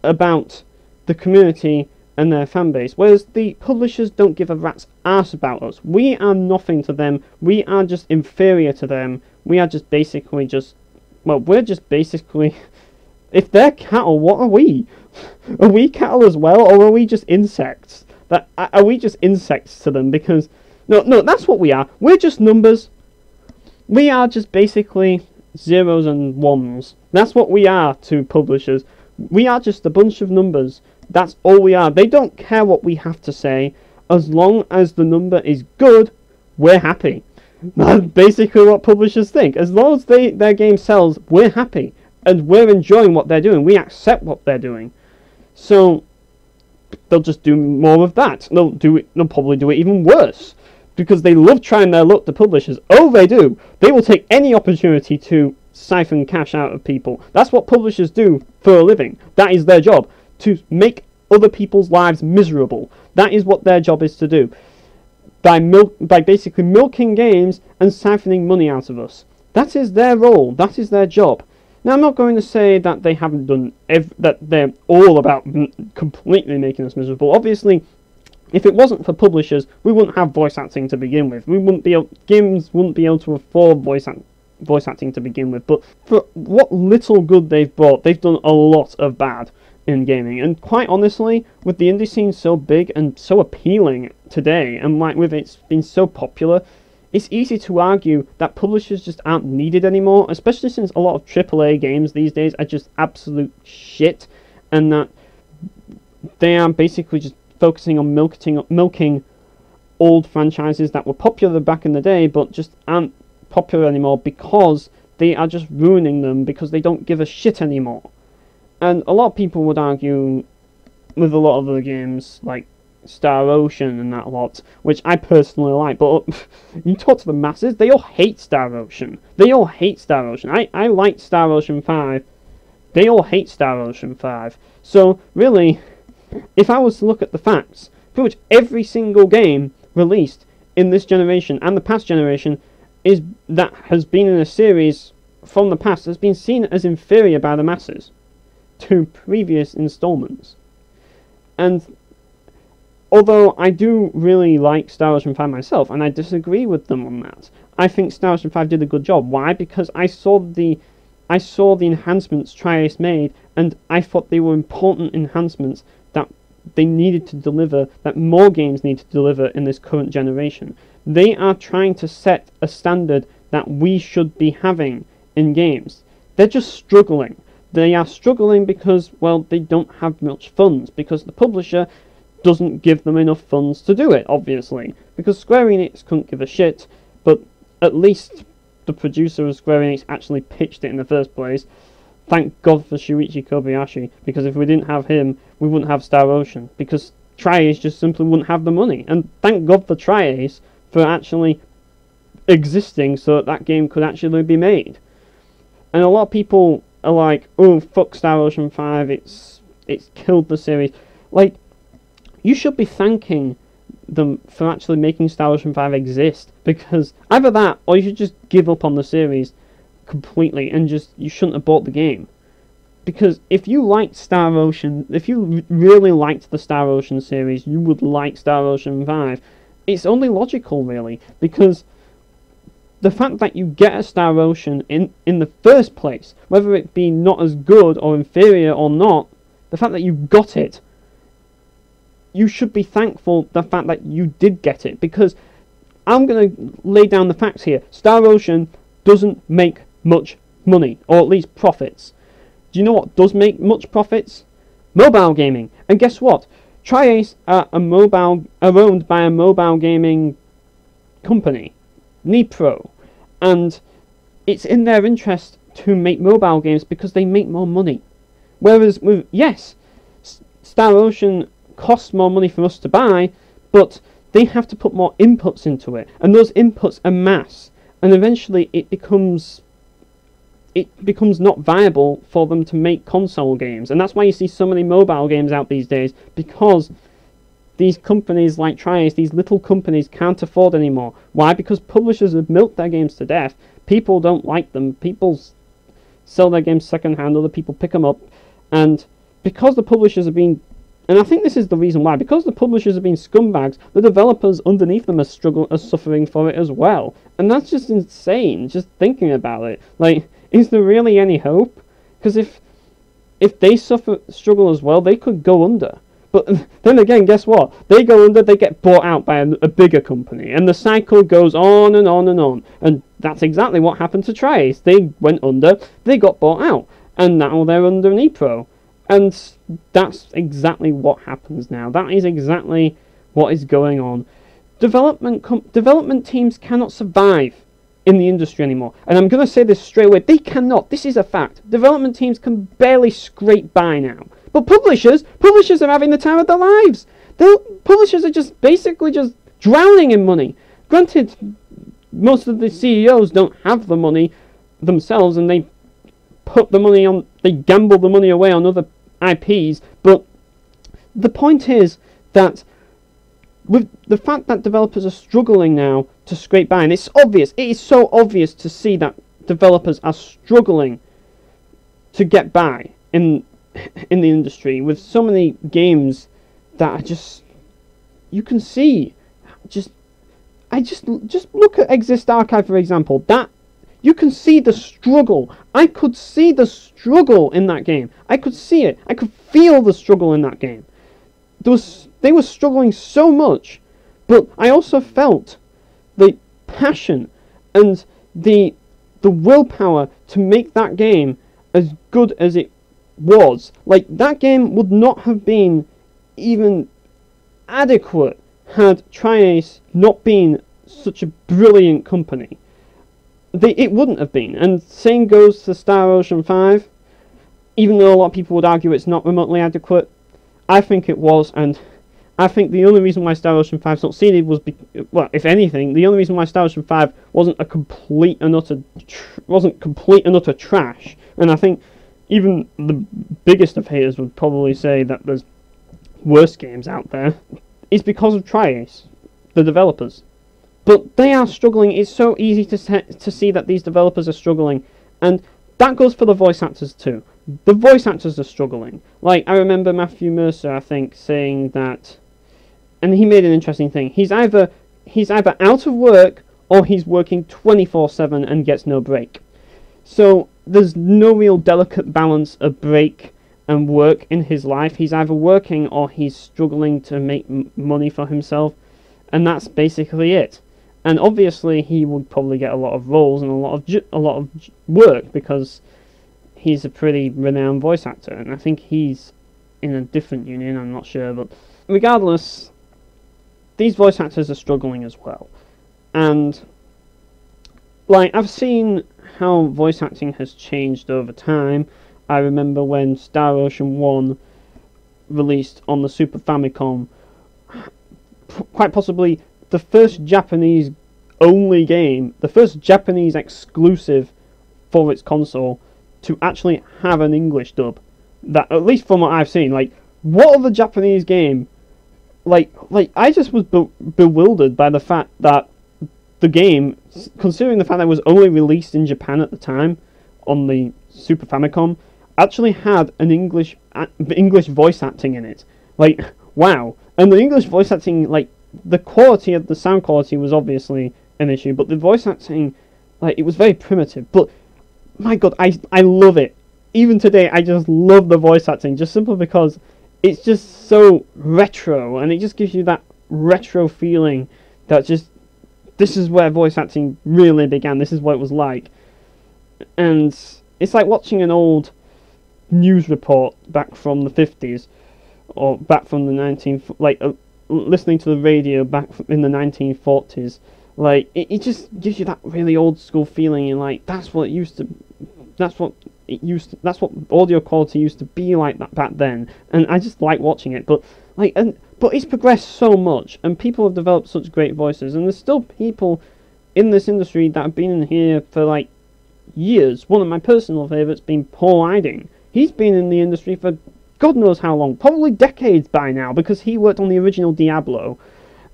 about the community and their fan base, whereas the publishers don't give a rat's ass about us. We are nothing to them, we are just inferior to them, we are just basically just, well, we're just basically, if they're cattle, what are we? Are we cattle as well, or are we just insects? That, are we just insects to them? Because, no, no, that's what we are. We're just numbers. We are just basically zeros and ones. That's what we are to publishers. We are just a bunch of numbers. That's all we are. They don't care what we have to say. As long as the number is good, we're happy. That's basically what publishers think. As long as they, their game sells, we're happy. And we're enjoying what they're doing. We accept what they're doing. So, they'll just do more of that. They'll, do it, they'll probably do it even worse. Because they love trying their luck, the publishers. Oh, they do. They will take any opportunity to siphon cash out of people. That's what publishers do for a living. That is their job. To make other people's lives miserable. That is what their job is to do. By milk, by basically milking games and siphoning money out of us. That is their role. That is their job. Now, I'm not going to say that they haven't done ev that they're all about m completely making us miserable. Obviously, if it wasn't for publishers, we wouldn't have voice acting to begin with. We wouldn't be able, games wouldn't be able to afford voice act voice acting to begin with. But for what little good they've brought, they've done a lot of bad in gaming. And quite honestly, with the indie scene so big and so appealing today, and like with it's been so popular, it's easy to argue that publishers just aren't needed anymore, especially since a lot of triple A games these days are just absolute shit, and that they are basically just focusing on milking, milking old franchises that were popular back in the day but just aren't popular anymore because they are just ruining them because they don't give a shit anymore. And a lot of people would argue with a lot of other games like Star Ocean and that lot, which I personally like, but you talk to the masses, they all hate Star Ocean. They all hate Star Ocean. I, I like Star Ocean five. They all hate Star Ocean five. So, really, if I was to look at the facts, pretty much every single game released in this generation and the past generation is that has been in a series from the past has been seen as inferior by the masses to previous installments. And although I do really like Star Ocean five myself, and I disagree with them on that, I think Star Ocean five did a good job. Why? Because I saw the I saw the enhancements TriAce made, and I thought they were important enhancements that they needed to deliver, that more games need to deliver in this current generation. They are trying to set a standard that we should be having in games. They're just struggling. They are struggling because, well, they don't have much funds, because the publisher doesn't give them enough funds to do it, obviously. Because Square Enix couldn't give a shit, but at least the producer of Square Enix actually pitched it in the first place. Thank God for Shuichi Kobayashi, because if we didn't have him, we wouldn't have Star Ocean, because TriAce just simply wouldn't have the money. And thank God for TriAce for actually existing so that that game could actually be made. And a lot of people are like, oh, fuck Star Ocean five, it's it's killed the series. Like, you should be thanking them for actually making Star Ocean five exist, because either that, or you should just give up on the series completely, and just, you shouldn't have bought the game. Because if you liked Star Ocean, if you really liked the Star Ocean series, you would like Star Ocean five. It's only logical, really, because the fact that you get a Star Ocean in, in the first place, whether it be not as good or inferior or not, the fact that you got it, you should be thankful the fact that you did get it, because I'm going to lay down the facts here. Star Ocean doesn't make much money, or at least profits. Do you know what does make much profits? Mobile gaming. And guess what? TriAce are a mobile, are owned by a mobile gaming company, Nipro, and it's in their interest to make mobile games because they make more money. Whereas, with, yes, Star Ocean costs more money for us to buy, but they have to put more inputs into it, and those inputs amass, and eventually it becomes it becomes not viable for them to make console games. And that's why you see so many mobile games out these days, because these companies like TriAce, these little companies, can't afford anymore. Why? Because publishers have milked their games to death. People don't like them. People sell their games secondhand. Other people pick them up. And because the publishers have been... And I think this is the reason why. Because the publishers have been scumbags, the developers underneath them are, struggle, are suffering for it as well. And that's just insane, just thinking about it. Like, is there really any hope? Because if, if they suffer struggle as well, they could go under. But then again, guess what? They go under, they get bought out by a, a bigger company. And the cycle goes on and on and on. And that's exactly what happened to TriAce. They went under, they got bought out. And now they're under Nipro. And that's exactly what happens now. That is exactly what is going on. Development com development teams cannot survive in the industry anymore. And I'm going to say this straight away. They cannot. This is a fact. Development teams can barely scrape by now. But publishers, publishers are having the time of their lives. They're, publishers are just basically just drowning in money. Granted, most of the C E Os don't have the money themselves, and they put the money on, they gamble the money away on other I Ps. But the point is that with the fact that developers are struggling now to scrape by, and it's obvious, it is so obvious to see that developers are struggling to get by in in the industry, with so many games that are just, you can see, just, I just, just look at Exist Archive, for example. That, you can see the struggle. I could see the struggle in that game. I could see it. I could feel the struggle in that game. There was, they were struggling so much, but I also felt the passion and the the willpower to make that game as good as it was. Like, that game would not have been even adequate had TriAce not been such a brilliant company. They, it wouldn't have been. And same goes to Star Ocean five. Even though a lot of people would argue it's not remotely adequate, I think it was, and I think the only reason why Star Ocean five succeeded was, be well, if anything, the only reason why Star Ocean five wasn't a complete and utter, tr wasn't complete and utter trash. And I think even the biggest of haters would probably say that there's worse games out there. It's because of TriAce, the developers. But they are struggling. It's so easy to to see that these developers are struggling. And that goes for the voice actors too. The voice actors are struggling. Like, I remember Matthew Mercer, I think, saying that... And he made an interesting thing. He's either he's either out of work, or he's working twenty-four seven and gets no break. So there's no real delicate balance of break and work in his life. He's either working, or he's struggling to make m money for himself. And that's basically it. And obviously he would probably get a lot of roles and a lot of, ju a lot of ju work, because he's a pretty renowned voice actor. And I think he's in a different union, I'm not sure. But regardless, these voice actors are struggling as well. And, like, I've seen how voice acting has changed over time. I remember when Star Ocean one released on the Super Famicom, quite possibly the first Japanese only game, the first Japanese exclusive for its console to actually have an English dub. That, at least from what I've seen, like, what other Japanese game, like, like I just was be bewildered by the fact that the game, considering the fact that it was only released in Japan at the time, on the Super Famicom, actually had an English English voice acting in it. Like, wow. And the English voice acting, like, the quality of the sound quality was obviously an issue, but the voice acting, like, it was very primitive. But, my god, I, I love it. Even today, I just love the voice acting, just simply because it's just so retro, and it just gives you that retro feeling that just, this is where voice acting really began, this is what it was like. And it's like watching an old news report back from the fifties, or back from the nineteen, like uh, listening to the radio back in the nineteen forties. Like it, it just gives you that really old school feeling, and like that's what it used to, that's what it used to, that's what audio quality used to be like that back then. And I just like watching it, but like and but it's progressed so much, and people have developed such great voices, and there's still people in this industry that have been in here for like years. One of my personal favourites being Paul Iding. He's been in the industry for God knows how long, probably decades by now, because he worked on the original Diablo,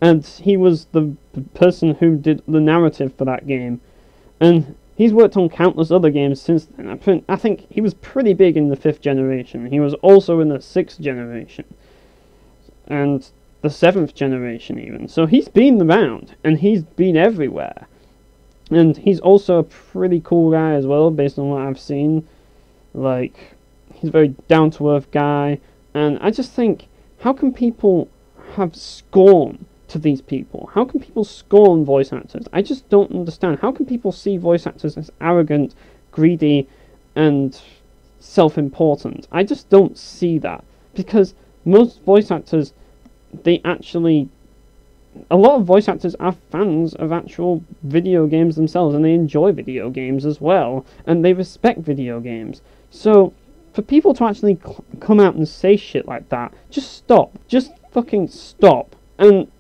and he was the person who did the narrative for that game. And he's worked on countless other games since then. I think he was pretty big in the fifth generation. He was also in the sixth generation, and the seventh generation even. So he's been around, and he's been everywhere. And he's also a pretty cool guy as well, based on what I've seen. Like, he's a very down-to-earth guy, and I just think, how can people have scorn to these people? How can people scorn voice actors? I just don't understand. How can people see voice actors as arrogant, greedy, and self-important? I just don't see that, because most voice actors, they actually... a lot of voice actors are fans of actual video games themselves, and they enjoy video games as well, and they respect video games. So, for people to actually cl- come out and say shit like that, just stop. Just fucking stop. And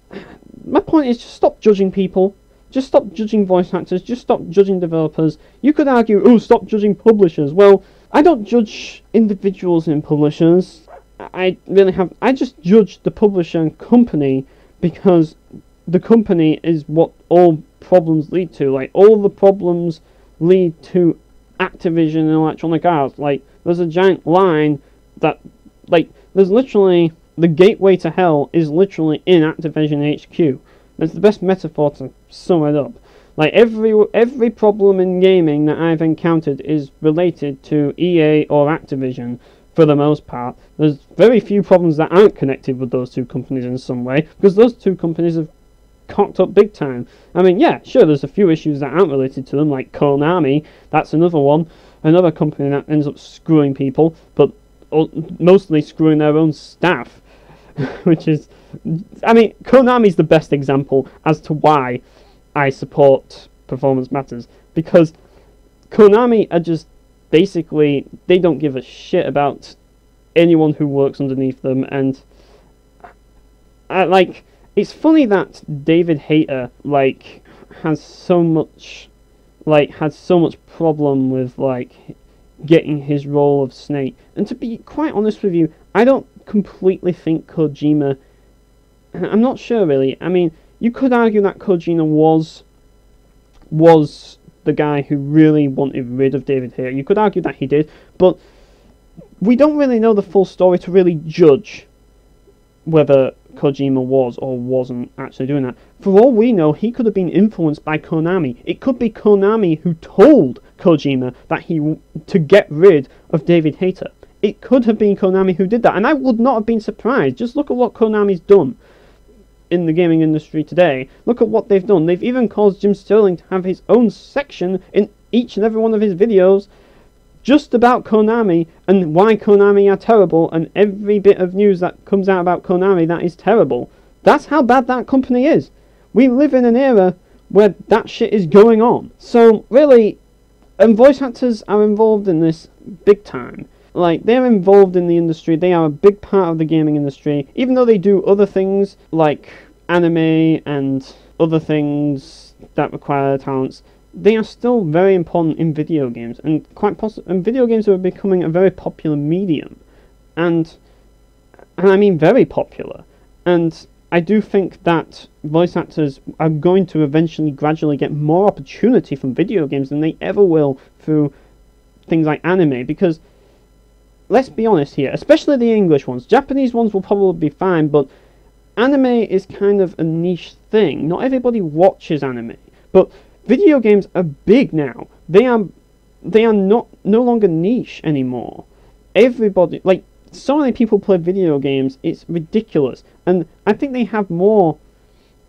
my point is, just stop judging people. Just stop judging voice actors. Just stop judging developers. You could argue, oh, stop judging publishers. Well, I don't judge individuals in publishers. I really have... I just judge the publisher and company, because the company is what all problems lead to. Like, all the problems lead to Activision and Electronic Arts. Like, there's a giant line that, like, there's literally, the gateway to hell is literally in Activision H Q. That's the best metaphor to sum it up. Like, every every problem in gaming that I've encountered is related to E A or Activision, for the most part. There's very few problems that aren't connected with those two companies in some way, because those two companies have cocked up big time. I mean, yeah, sure, there's a few issues that aren't related to them, like Konami, that's another one, another company that ends up screwing people, but mostly screwing their own staff, which is, I mean, Konami's the best example as to why I support Performance Matters, because Konami are just, basically, they don't give a shit about anyone who works underneath them, and I, like, it's funny that David Hayter, like, has so much, like, has so much problem with, like, getting his role of Snake. And to be quite honest with you, I don't completely think Kojima, I'm not sure really. I mean, you could argue that Kojima was, was... the guy who really wanted rid of David Hayter. You could argue that he did, but we don't really know the full story to really judge whether Kojima was or wasn't actually doing that. For all we know, he could have been influenced by Konami. It could be Konami who told Kojima that he to get rid of David Hayter. It could have been Konami who did that, and I would not have been surprised. Just look at what Konami's done in the gaming industry today. Look at what they've done. They've even caused Jim Sterling to have his own section in each and every one of his videos just about Konami and why Konami are terrible, and every bit of news that comes out about Konami that is terrible. That's how bad that company is. We live in an era where that shit is going on. So really, and voice actors are involved in this big time. Like, they're involved in the industry, they are a big part of the gaming industry, even though they do other things, like anime and other things that require talents, they are still very important in video games, and quite possible, and video games are becoming a very popular medium, and, and I mean very popular, and I do think that voice actors are going to eventually gradually get more opportunity from video games than they ever will through things like anime, because... let's be honest here, especially the English ones. Japanese ones will probably be fine, but anime is kind of a niche thing. Not everybody watches anime, but video games are big now. They are, they are not no longer niche anymore. Everybody, like, so many people play video games, it's ridiculous. And I think they have more,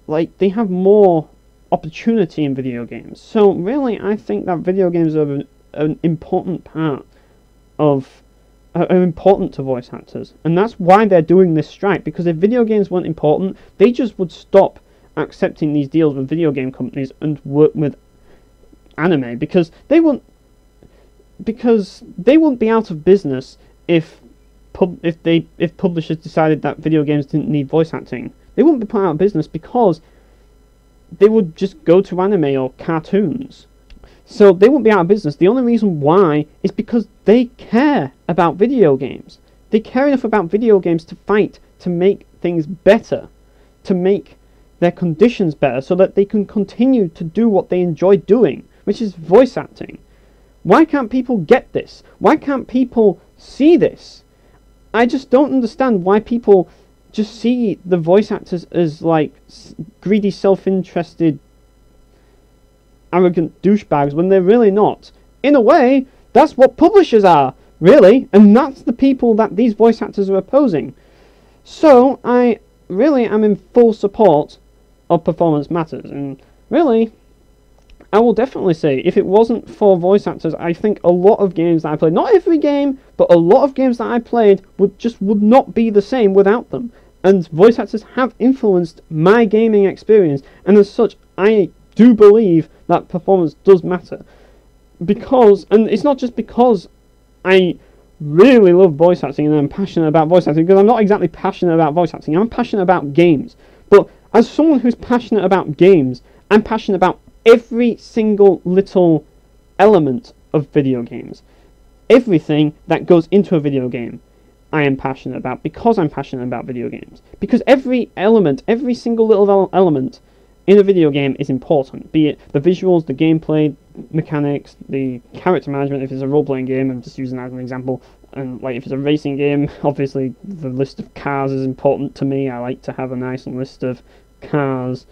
like, they have more opportunity in video games. So really, I think that video games are an, an important part of, are, are important to voice actors. And that's why they're doing this strike, because if video games weren't important, they just would stop accepting these deals with video game companies and work with anime, because they won't, because they wouldn't be out of business if pub, if they if publishers decided that video games didn't need voice acting. They wouldn't be put out of business because they would just go to anime or cartoons. So they wouldn't be out of business. The only reason why is because they care about video games. They care enough about video games to fight, to make things better, to make their conditions better so that they can continue to do what they enjoy doing, which is voice acting. Why can't people get this? Why can't people see this? I just don't understand why people just see the voice actors as like greedy, self-interested, arrogant douchebags when they're really not. In a way, that's what publishers are, really, and that's the people that these voice actors are opposing. So I really am in full support of Performance Matters, and really, I will definitely say, if it wasn't for voice actors, I think a lot of games that I played, not every game, but a lot of games that I played would just would not be the same without them. And voice actors have influenced my gaming experience, and as such, I do believe that performance does matter. Because, and it's not just because I really love voice acting and I'm passionate about voice acting, because I'm not exactly passionate about voice acting, I'm passionate about games. But as someone who's passionate about games, I'm passionate about every single little element of video games. Everything that goes into a video game, I am passionate about, because I'm passionate about video games. Because every element, every single little element in a video game is important. Be it the visuals, the gameplay, mechanics, the character management, if it's a role-playing game, I'm just using that as an example. And like if it's a racing game, obviously the list of cars is important to me. I like to have a nice list of cars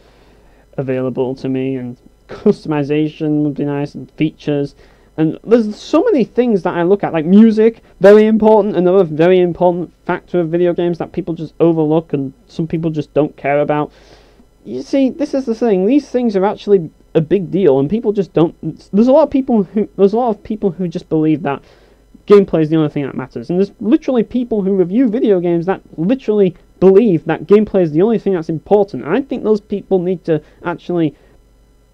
available to me, and customization would be nice, and features, and there's so many things that I look at, like music, very important, another very important factor of video games that people just overlook and some people just don't care about. You see, this is the thing, these things are actually a big deal, and people just don't, there's a lot of people who, there's a lot of people who just believe that gameplay is the only thing that matters, and there's literally people who review video games that literally believe that gameplay is the only thing that's important, and I think those people need to actually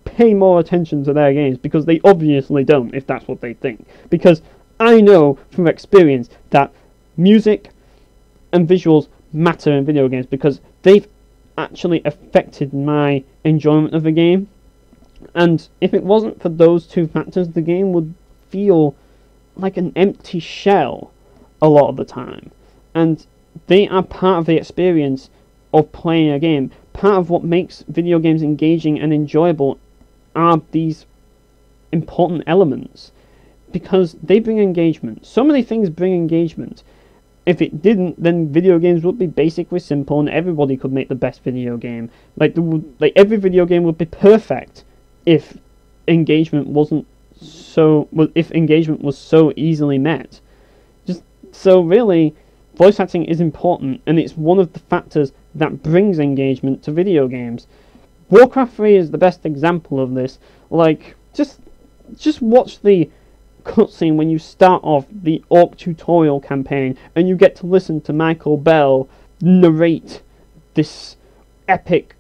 pay more attention to their games, because they obviously don't, if that's what they think. Because I know from experience that music and visuals matter in video games, because they've actually affected my enjoyment of the game. And if it wasn't for those two factors, the game would feel like an empty shell a lot of the time. And they are part of the experience of playing a game. Part of what makes video games engaging and enjoyable are these important elements, because they bring engagement. So many things bring engagement. If it didn't, then video games would be basically simple and everybody could make the best video game. Like, the, like every video game would be perfect if engagement wasn't so, if engagement was so easily met. Just so really, voice acting is important, and it's one of the factors that brings engagement to video games. Warcraft three is the best example of this. Like, just just watch the cutscene when you start off the Orc tutorial campaign, and you get to listen to Michael Bell narrate this epic,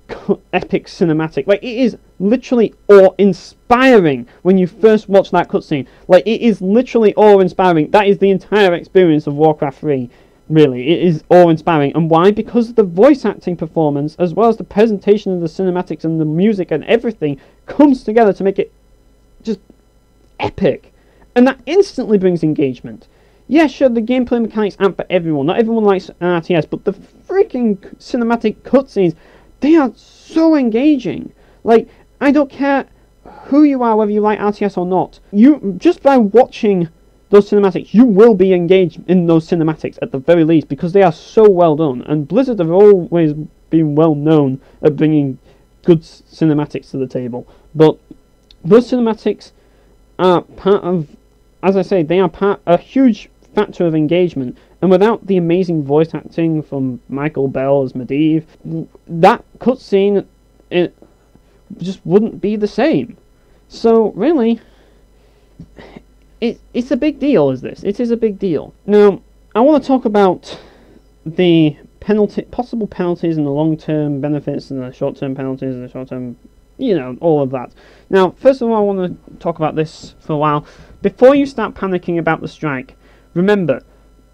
epic cinematic. Like, it is literally awe-inspiring when you first watch that cutscene. Like, it is literally awe-inspiring. That is the entire experience of Warcraft three. Really, it is awe-inspiring. And why? Because the voice acting performance, as well as the presentation of the cinematics and the music and everything, comes together to make it just epic. And that instantly brings engagement. Yeah, sure, the gameplay mechanics aren't for everyone. Not everyone likes R T S, but the freaking cinematic cutscenes, they are so engaging. Like, I don't care who you are, whether you like R T S or not. You, just by watching those cinematics, you will be engaged in those cinematics at the very least, because they are so well done. And Blizzard have always been well known at bringing good cinematics to the table. But those cinematics are part of, as I say, they are part a huge factor of engagement. And without the amazing voice acting from Michael Bell as Medivh, that cutscene, it just wouldn't be the same. So really, it, it's a big deal, is this. It is a big deal. Now, I want to talk about the penalty, possible penalties and the long-term benefits and the short-term penalties and the short-term, you know, all of that. Now, first of all, I want to talk about this for a while. Before you start panicking about the strike, remember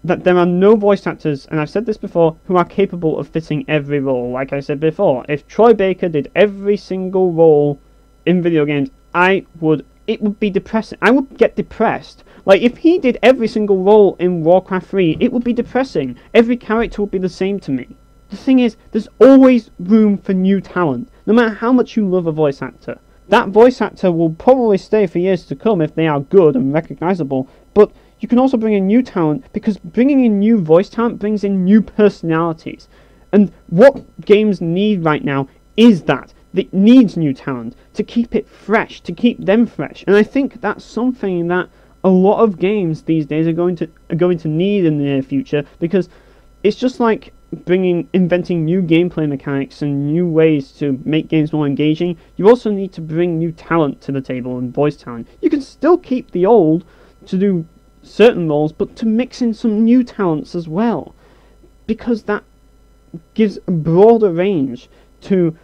that there are no voice actors, and I've said this before, who are capable of fitting every role. Like I said before, if Troy Baker did every single role in video games, I would, it would be depressing. I would get depressed. Like, if he did every single role in Warcraft three, it would be depressing. Every character would be the same to me. The thing is, there's always room for new talent, no matter how much you love a voice actor. That voice actor will probably stay for years to come if they are good and recognizable, but you can also bring in new talent, because bringing in new voice talent brings in new personalities. And what games need right now is that. It needs new talent to keep it fresh, to keep them fresh. And I think that's something that a lot of games these days are going to are going to need in the near future, because it's just like bringing inventing new gameplay mechanics and new ways to make games more engaging. You also need to bring new talent to the table and voice talent. You can still keep the old to do certain roles, but to mix in some new talents as well, because that gives a broader range to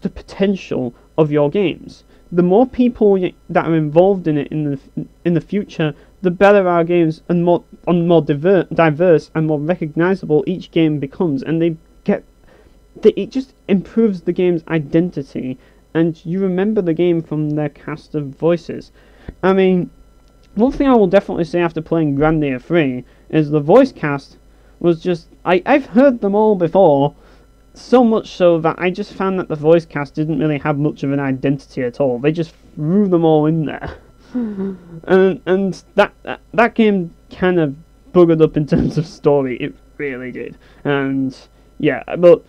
the potential of your games. The more people that are involved in it in the in the future, the better our games and more and more diver diverse and more recognizable each game becomes, and they get they, it just improves the game's identity, and you remember the game from their cast of voices. I mean, one thing I will definitely say after playing Grandia three is the voice cast was just... I, I've heard them all before, so much so that I just found that the voice cast didn't really have much of an identity at all. They just threw them all in there. and and that, that, that game kind of buggered up in terms of story. It really did. And yeah, but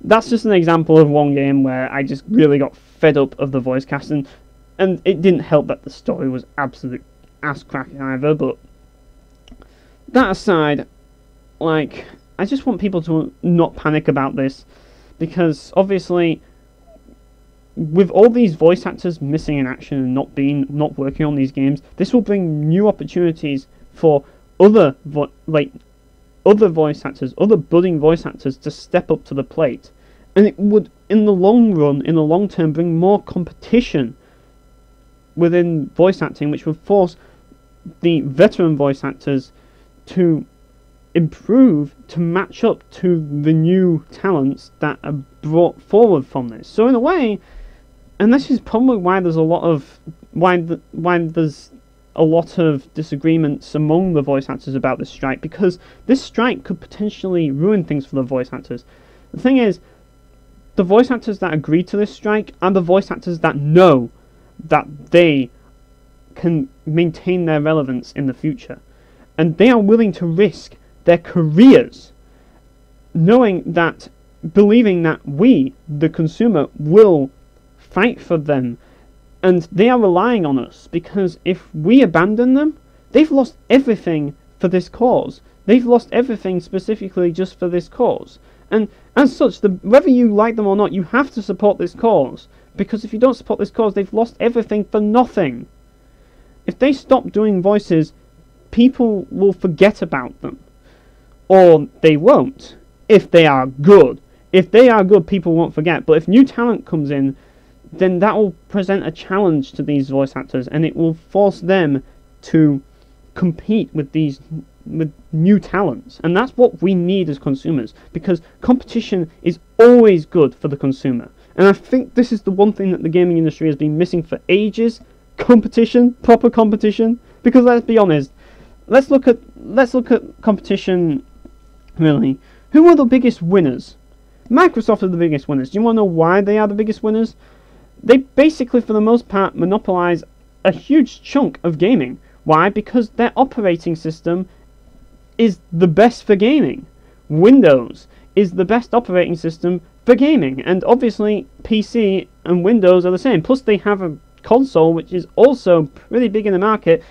that's just an example of one game where I just really got fed up of the voice cast. And And it didn't help that the story was absolute ass-cracking either, but that aside, like, I just want people to not panic about this, because obviously, with all these voice actors missing in action and not being, not working on these games, this will bring new opportunities for other, vo like, other voice actors, other budding voice actors to step up to the plate, and it would, in the long run, in the long term, bring more competition within voice acting, which would force the veteran voice actors to improve, to match up to the new talents that are brought forward from this. So in a way, and this is probably why there's a lot of why the, why there's a lot of disagreements among the voice actors about this strike, because this strike could potentially ruin things for the voice actors. The thing is, the voice actors that agree to this strike are the voice actors that know that they can maintain their relevance in the future, and they are willing to risk their careers, knowing that, believing that we, the consumer, will fight for them, and they are relying on us, because if we abandon them, they've lost everything for this cause. They've lost everything specifically just for this cause, and as such, the, whether you like them or not, you have to support this cause. Because if you don't support this cause, they've lost everything for nothing. If they stop doing voices, people will forget about them. Or they won't, if they are good. If they are good, people won't forget. But if new talent comes in, then that will present a challenge to these voice actors, and it will force them to compete with these with new talents. And that's what we need as consumers, because competition is always good for the consumer. And I think this is the one thing that the gaming industry has been missing for ages: competition, proper competition. Because let's be honest, let's look at let's look at competition. Really, who are the biggest winners? Microsoft are the biggest winners. Do you want to know why they are the biggest winners? They basically, for the most part, monopolize a huge chunk of gaming. Why? Because their operating system is the best for gaming. Windows is the best operating system for gaming, and obviously P C and Windows are the same. Plus they have a console which is also pretty big in the market,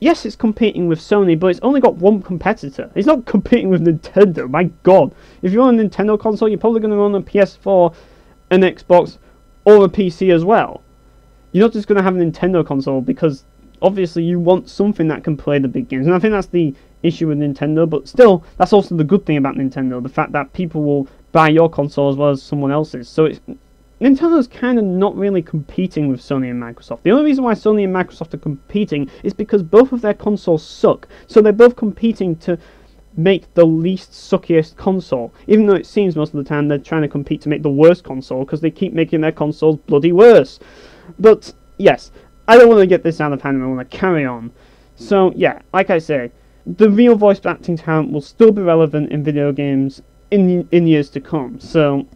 yes, it's competing with Sony, but it's only got one competitor. It's not competing with Nintendo, my god. If you own a Nintendo console, you're probably going to own a P S four, an Xbox, or a P C as well. You're not just going to have a Nintendo console, because obviously you want something that can play the big games. And I think that's the issue with Nintendo, but still, that's also the good thing about Nintendo, the fact that people will buy your console as well as someone else's. So it's... Nintendo's kind of not really competing with Sony and Microsoft. The only reason why Sony and Microsoft are competing is because both of their consoles suck. So they're both competing to make the least suckiest console. Even though it seems most of the time they're trying to compete to make the worst console, because they keep making their consoles bloody worse. But, yes, I don't want to get this out of hand, and I want to carry on. So, yeah, like I say, the real voice acting talent will still be relevant in video games in, in years to come. So...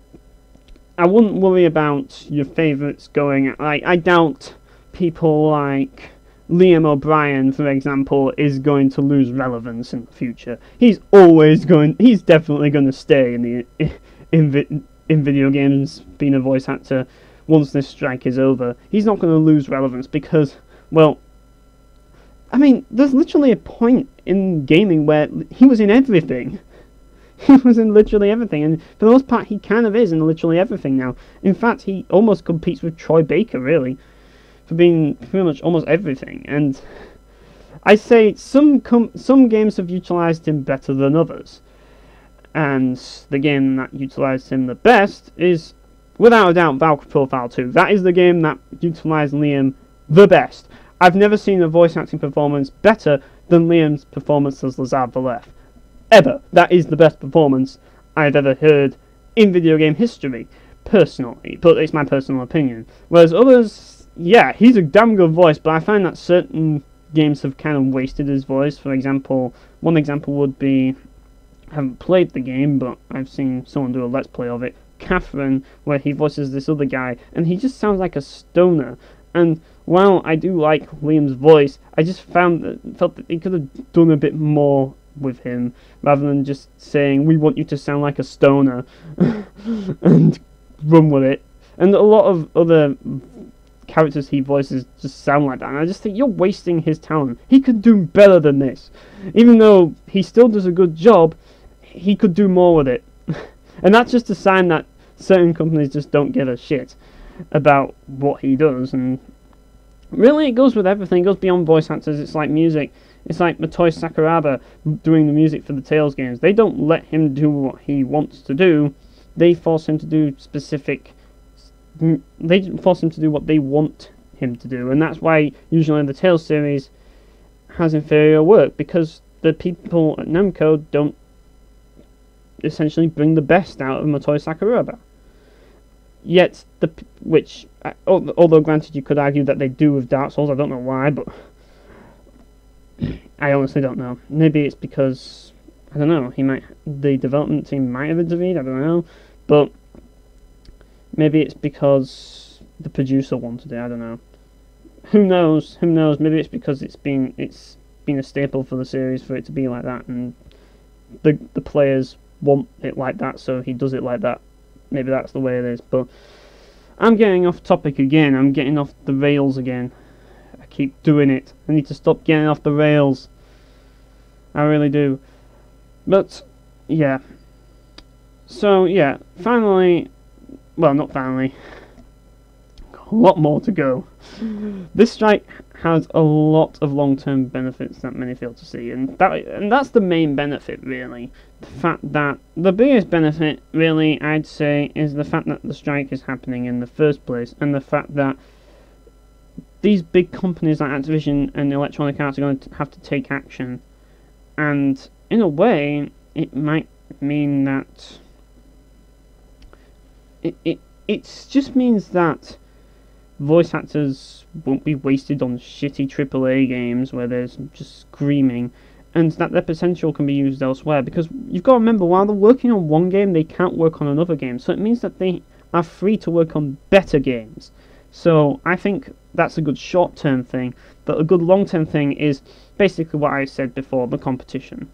I wouldn't worry about your favourites going. Like, I doubt people like Liam O'Brien, for example, is going to lose relevance in the future. He's always going. He's definitely going to stay in the in in video games, being a voice actor. Once this strike is over, he's not going to lose relevance because, well, I mean, there's literally a point in gaming where he was in everything. He was in literally everything, and for the most part, he kind of is in literally everything now. In fact, he almost competes with Troy Baker, really, for being pretty much almost everything. And I say some com some games have utilised him better than others. And the game that utilised him the best is, without a doubt, Warcraft two. That is the game that utilised Liam the best. I've never seen a voice acting performance better than Liam's performance as Lazar Valef. Ever. That is the best performance I've ever heard in video game history, personally, but it's my personal opinion. Whereas others, yeah, he's a damn good voice, but I find that certain games have kind of wasted his voice. For example, one example would be, I haven't played the game, but I've seen someone do a let's play of it, Catherine, where he voices this other guy, and he just sounds like a stoner. And while I do like Liam's voice, I just found that, felt that he could have done a bit more with him, rather than just saying, we want you to sound like a stoner, and run with it. And a lot of other characters he voices just sound like that, and I just think, you're wasting his talent. He could do better than this. Even though he still does a good job, he could do more with it. And that's just a sign that certain companies just don't give a shit about what he does. And really, it goes with everything. It goes beyond voice actors. It's like music. It's like Motoi Sakuraba doing the music for the Tales games. They don't let him do what he wants to do. They force him to do specific... They force him to do what they want him to do. And that's why, usually, the Tales series has inferior work. Because the people at Namco don't essentially bring the best out of Motoi Sakuraba. Yet, the which... Although, granted, you could argue that they do with Dark Souls. I don't know why, but... I honestly don't know. Maybe it's because, I don't know, he might, the development team might have intervened, I don't know. But maybe it's because the producer wanted it, I don't know. Who knows, who knows, maybe it's because it's been, it's been a staple for the series for it to be like that, and the, the players want it like that, so he does it like that. Maybe that's the way it is, but I'm getting off topic again, I'm getting off the rails again. Keep doing it. I need to stop getting off the rails. I really do. But, yeah. So, yeah. Finally, well, not finally. Got a lot more to go. This strike has a lot of long-term benefits that many fail to see. And, that, and that's the main benefit, really. The fact that, the biggest benefit, really, I'd say, is the fact that the strike is happening in the first place. And the fact that these big companies like Activision and Electronic Arts are going to have to take action. And in a way, it might mean that... It, it, it just means that voice actors won't be wasted on shitty triple A games where there's just screaming, and that their potential can be used elsewhere. Because you've got to remember, while they're working on one game, they can't work on another game. So it means that they are free to work on better games. So I think that's a good short-term thing, but a good long-term thing is basically what I said before, the competition.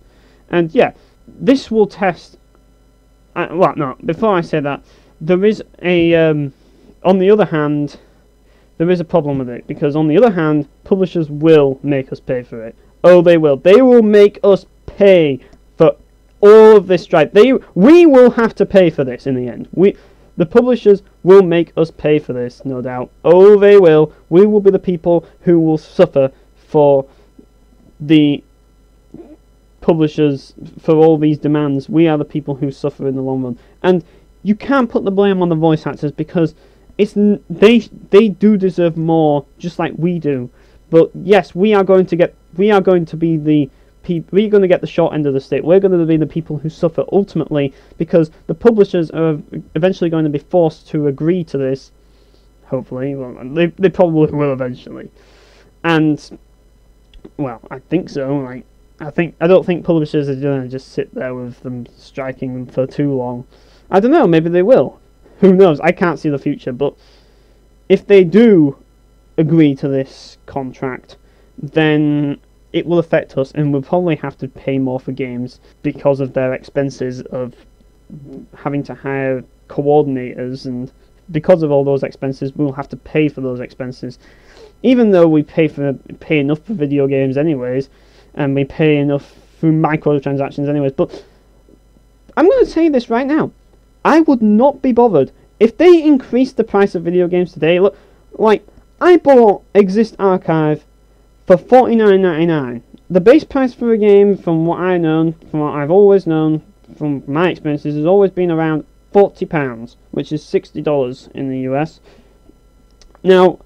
And yeah, this will test... Uh, well, no, before I say that, there is a... Um, on the other hand, there is a problem with it, because on the other hand, publishers will make us pay for it. Oh, they will. They will make us pay for all of this strife. They, we will have to pay for this in the end. We, the publishers will make us pay for this, no doubt. Oh, they will. We will be the people who will suffer for the publishers, for all these demands. We are the people who suffer in the long run. And you can't put the blame on the voice actors, because it's n they they do deserve more, just like we do. But yes, we are going to get we are going to be the we're going to get the short end of the stick. We're going to be the people who suffer ultimately, because the publishers are eventually going to be forced to agree to this. Hopefully, well, they they probably will eventually. And well, I think so. Like I think I don't think publishers are going to just sit there with them striking them for too long. I don't know. Maybe they will. Who knows? I can't see the future, but if they do agree to this contract, then it will affect us, and we'll probably have to pay more for games because of their expenses of having to hire coordinators, and because of all those expenses, we'll have to pay for those expenses. Even though we pay for pay enough for video games anyways, and we pay enough through microtransactions anyways, but I'm going to say this right now. I would not be bothered if they increased the price of video games today. Look, like, I bought Exist Archive for forty-nine ninety-nine. The base price for a game, from what I know, from what I've always known, from my experiences, has always been around forty pounds, which is sixty dollars in the U S. Now,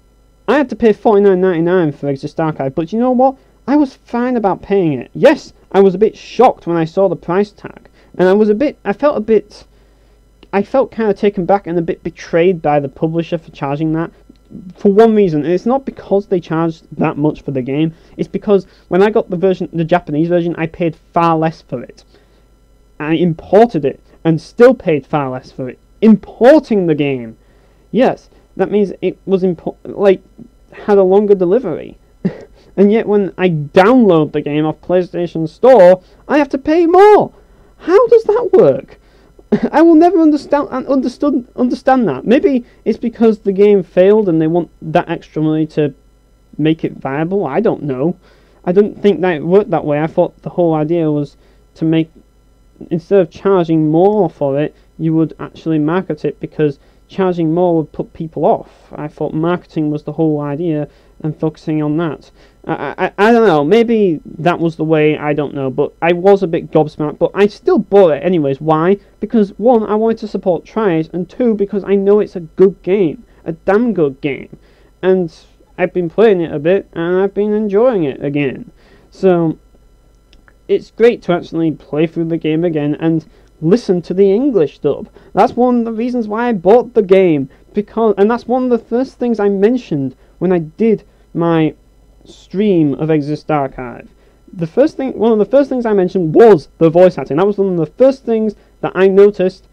I had to pay forty-nine ninety-nine for Exist Archive, but you know what? I was fine about paying it. Yes, I was a bit shocked when I saw the price tag, and I was a bit, I felt a bit... I felt kind of taken back and a bit betrayed by the publisher for charging that, for one reason. And it's not because they charged that much for the game. It's because when I got the version, the Japanese version, I paid far less for it. I imported it and still paid far less for it. Importing the game, yes, that means it was impo- like had a longer delivery. And yet, when I download the game off PlayStation Store, I have to pay more. How does that work? I will never understand understood understand that. Maybe it's because the game failed and they want that extra money to make it viable. I don't know. I don't think that it worked that way. I thought the whole idea was to make, instead of charging more for it, you would actually market it, because charging more would put people off. I thought marketing was the whole idea and focusing on that. I, I, I don't know, maybe that was the way, I don't know, but I was a bit gobsmacked, but I still bought it anyways. Why? Because one, I wanted to support TriAce, and two, because I know it's a good game, a damn good game, and I've been playing it a bit, and I've been enjoying it again, so it's great to actually play through the game again, and listen to the English dub. That's one of the reasons why I bought the game, because, and that's one of the first things I mentioned when I did my stream of Exist Archive. The first thing, one of the first things I mentioned was the voice acting. That was one of the first things that I noticed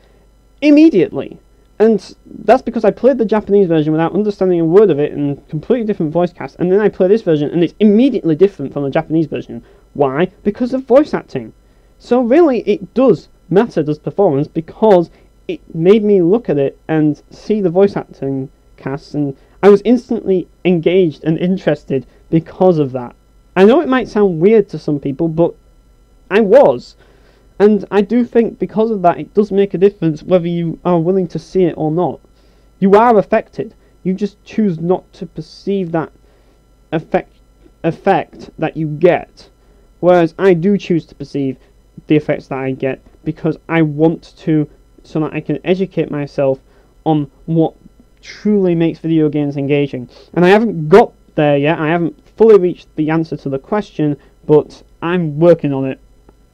immediately, and that's because I played the Japanese version without understanding a word of it, and completely different voice cast, and then I play this version and it's immediately different from the Japanese version. Why? Because of voice acting. So really it does matter, does performance, because it made me look at it and see the voice acting casts, and I was instantly engaged and interested because of that. I know it might sound weird to some people, but I was. And I do think because of that, it does make a difference whether you are willing to see it or not. You are affected. You just choose not to perceive that effect, effect that you get. Whereas I do choose to perceive the effects that I get, because I want to, so that I can educate myself on what truly makes video games engaging. And I haven't got there yet. I haven't fully reached the answer to the question, but I'm working on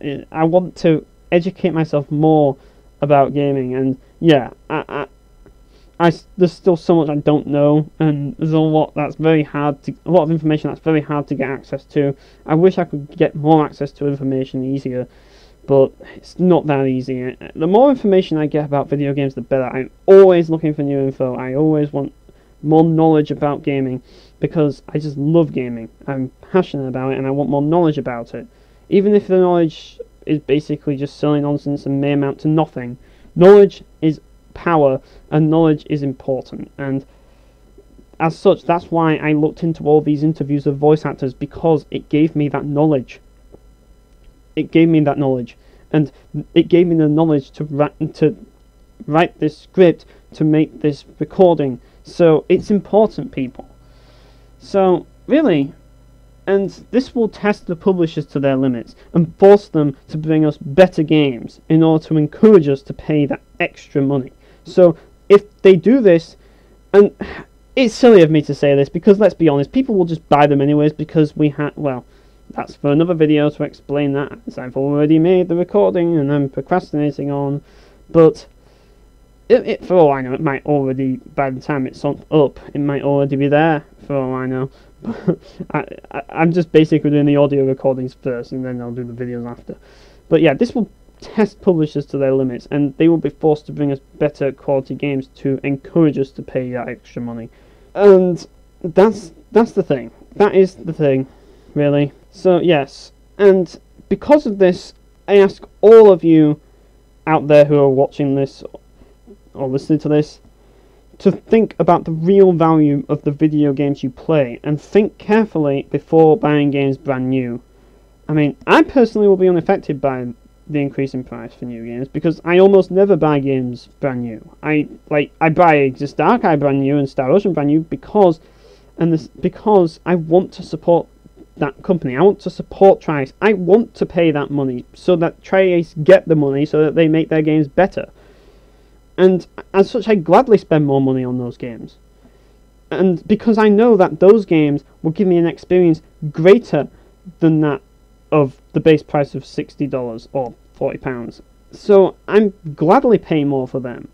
it. I want to educate myself more about gaming, and yeah, I, I, I, there's still so much I don't know, and there's a lot that's very hard to, a lot of information that's very hard to get access to. I wish I could get more access to information easier, but it's not that easy. The more information I get about video games, the better. I'm always looking for new info. I always want more knowledge about gaming, because I just love gaming. I'm passionate about it, and I want more knowledge about it. Even if the knowledge is basically just silly nonsense and may amount to nothing, knowledge is power, and knowledge is important. And as such, that's why I looked into all these interviews of voice actors, because it gave me that knowledge. It gave me that knowledge. And it gave me the knowledge to write, to write this script, to make this recording. So it's important, people. So, really, and this will test the publishers to their limits and force them to bring us better games in order to encourage us to pay that extra money. So if they do this, and it's silly of me to say this, because let's be honest, people will just buy them anyways, because we had, well, that's for another video to explain that, as I've already made the recording and I'm procrastinating on, but it, it, for all I know, it might already, by the time it's up, it might already be there, for all I know. I, I, I'm just basically doing the audio recordings first, and then I'll do the videos after. But yeah, this will test publishers to their limits, and they will be forced to bring us better quality games to encourage us to pay that extra money. And that's that's the thing. That is the thing, really. So yes, and because of this, I ask all of you out there who are watching this or listening to this, to think about the real value of the video games you play, and think carefully before buying games brand new. I mean, I personally will be unaffected by the increase in price for new games, because I almost never buy games brand new. I like I buy Exist Archive brand new and Star Ocean brand new because, and this because I want to support that company. I want to support TriAce. I want to pay that money so that TriAce get the money so that they make their games better. And as such, I gladly spend more money on those games. And because I know that those games will give me an experience greater than that of the base price of sixty dollars or forty pounds. So I'm gladly paying more for them,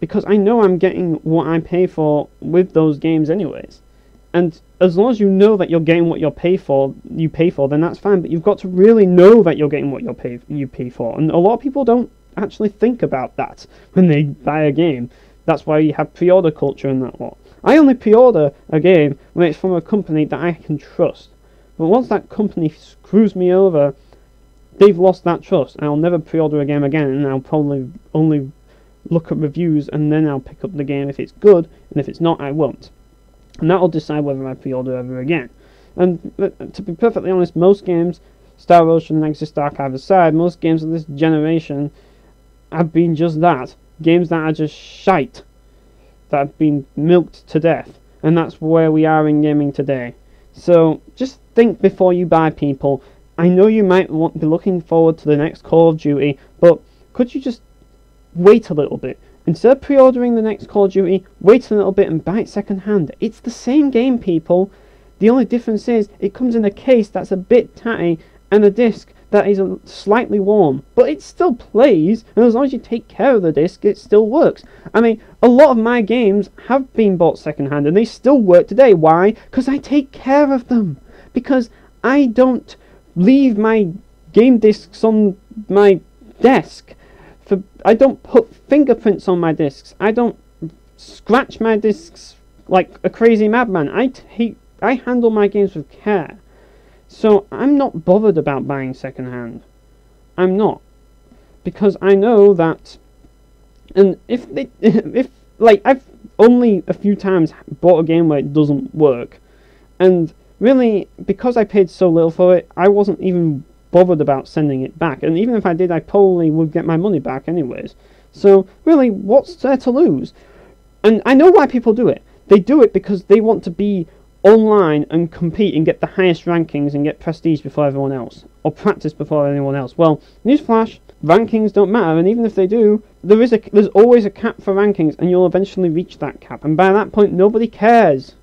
because I know I'm getting what I pay for with those games anyways. And as long as you know that you're getting what you're pay for, you pay for, then that's fine. But you've got to really know that you're getting what you're pay, you pay for. And a lot of people don't actually think about that when they buy a game. That's why you have pre-order culture and that lot. I only pre-order a game when it's from a company that I can trust, but once that company screws me over, they've lost that trust. I'll never pre-order a game again, and I'll probably only look at reviews, and then I'll pick up the game if it's good, and if it's not, I won't, and that'll decide whether I pre-order ever again. And to be perfectly honest, most games, Star Ocean and Exist Archive aside, most games of this generation have been just that, games that are just shite, that have been milked to death, and that's where we are in gaming today. So just think before you buy, people. I know you might want, be looking forward to the next Call of Duty, but could you just wait a little bit? Instead of pre-ordering the next Call of Duty, wait a little bit and buy it second hand. It's the same game, people. The only difference is it comes in a case that's a bit tatty and a disc that is slightly warm, but it still plays, and as long as you take care of the disc, it still works. I mean, a lot of my games have been bought secondhand, and they still work today. Why? Because I take care of them, because I don't leave my game discs on my desk. For I don't put fingerprints on my discs. I don't scratch my discs like a crazy madman. I take, I handle my games with care. So I'm not bothered about buying secondhand. I'm not, because I know that. And if they, if like I've only a few times bought a game where it doesn't work, and really because I paid so little for it, I wasn't even bothered about sending it back. And even if I did, I probably would get my money back anyways. So really, what's there to lose? And I know why people do it. They do it because they want to be online and compete and get the highest rankings and get prestige before everyone else, or practice before anyone else. Well, newsflash, rankings don't matter, and even if they do, there is a, there's always a cap for rankings, and you'll eventually reach that cap, and by that point nobody cares.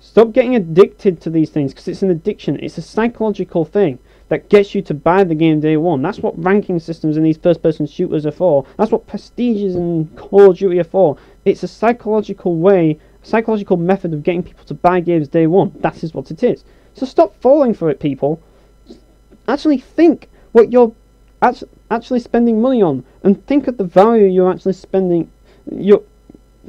Stop getting addicted to these things, because it's an addiction. It's a psychological thing that gets you to buy the game day one. That's what ranking systems in these first person shooters are for. That's what prestiges and Call of Duty are for. It's a psychological way psychological method of getting people to buy games day one. That is what it is. So stop falling for it, people. Actually think what you're actu actually spending money on, and think of the value you're actually spending. You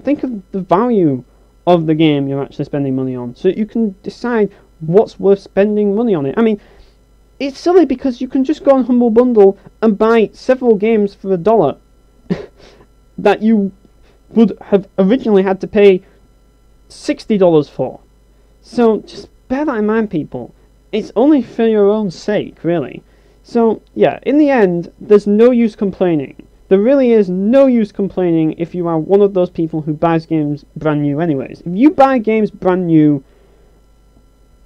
think of the value of the game you're actually spending money on, so that you can decide what's worth spending money on it. I mean, it's silly, because you can just go on Humble Bundle and buy several games for a dollar that you would have originally had to pay sixty dollars for. So just bear that in mind, people. It's only for your own sake, really. So yeah, in the end, there's no use complaining. There really is no use complaining if you are one of those people who buys games brand new anyways. If you buy games brand new,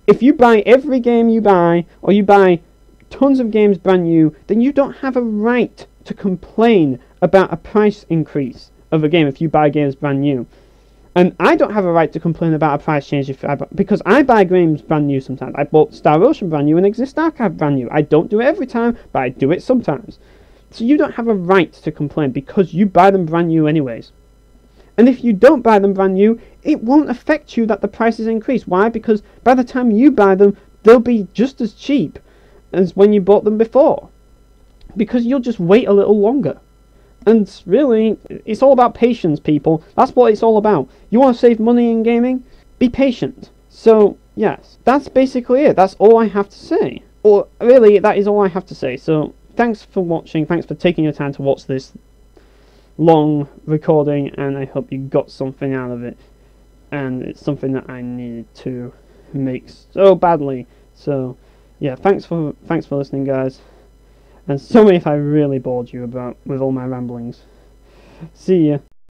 if you buy every game you buy, or you buy tons of games brand new, then you don't have a right to complain about a price increase of a game if you buy games brand new. And I don't have a right to complain about a price change if I buy, because I buy games brand new sometimes. I bought Star Ocean brand new and Exist Archive brand new. I don't do it every time, but I do it sometimes. So you don't have a right to complain because you buy them brand new anyways. And if you don't buy them brand new, it won't affect you that the prices increase. Why? Because by the time you buy them, they'll be just as cheap as when you bought them before. Because you'll just wait a little longer. And really, it's all about patience, people. That's what it's all about. You want to save money in gaming? Be patient. So, yes, that's basically it. That's all I have to say. Or, really, that is all I have to say. So, thanks for watching. Thanks for taking your time to watch this long recording. And I hope you got something out of it. And it's something that I needed to make so badly. So, yeah, thanks for, thanks for listening, guys. And sorry if I really bored you about with all my ramblings. See ya.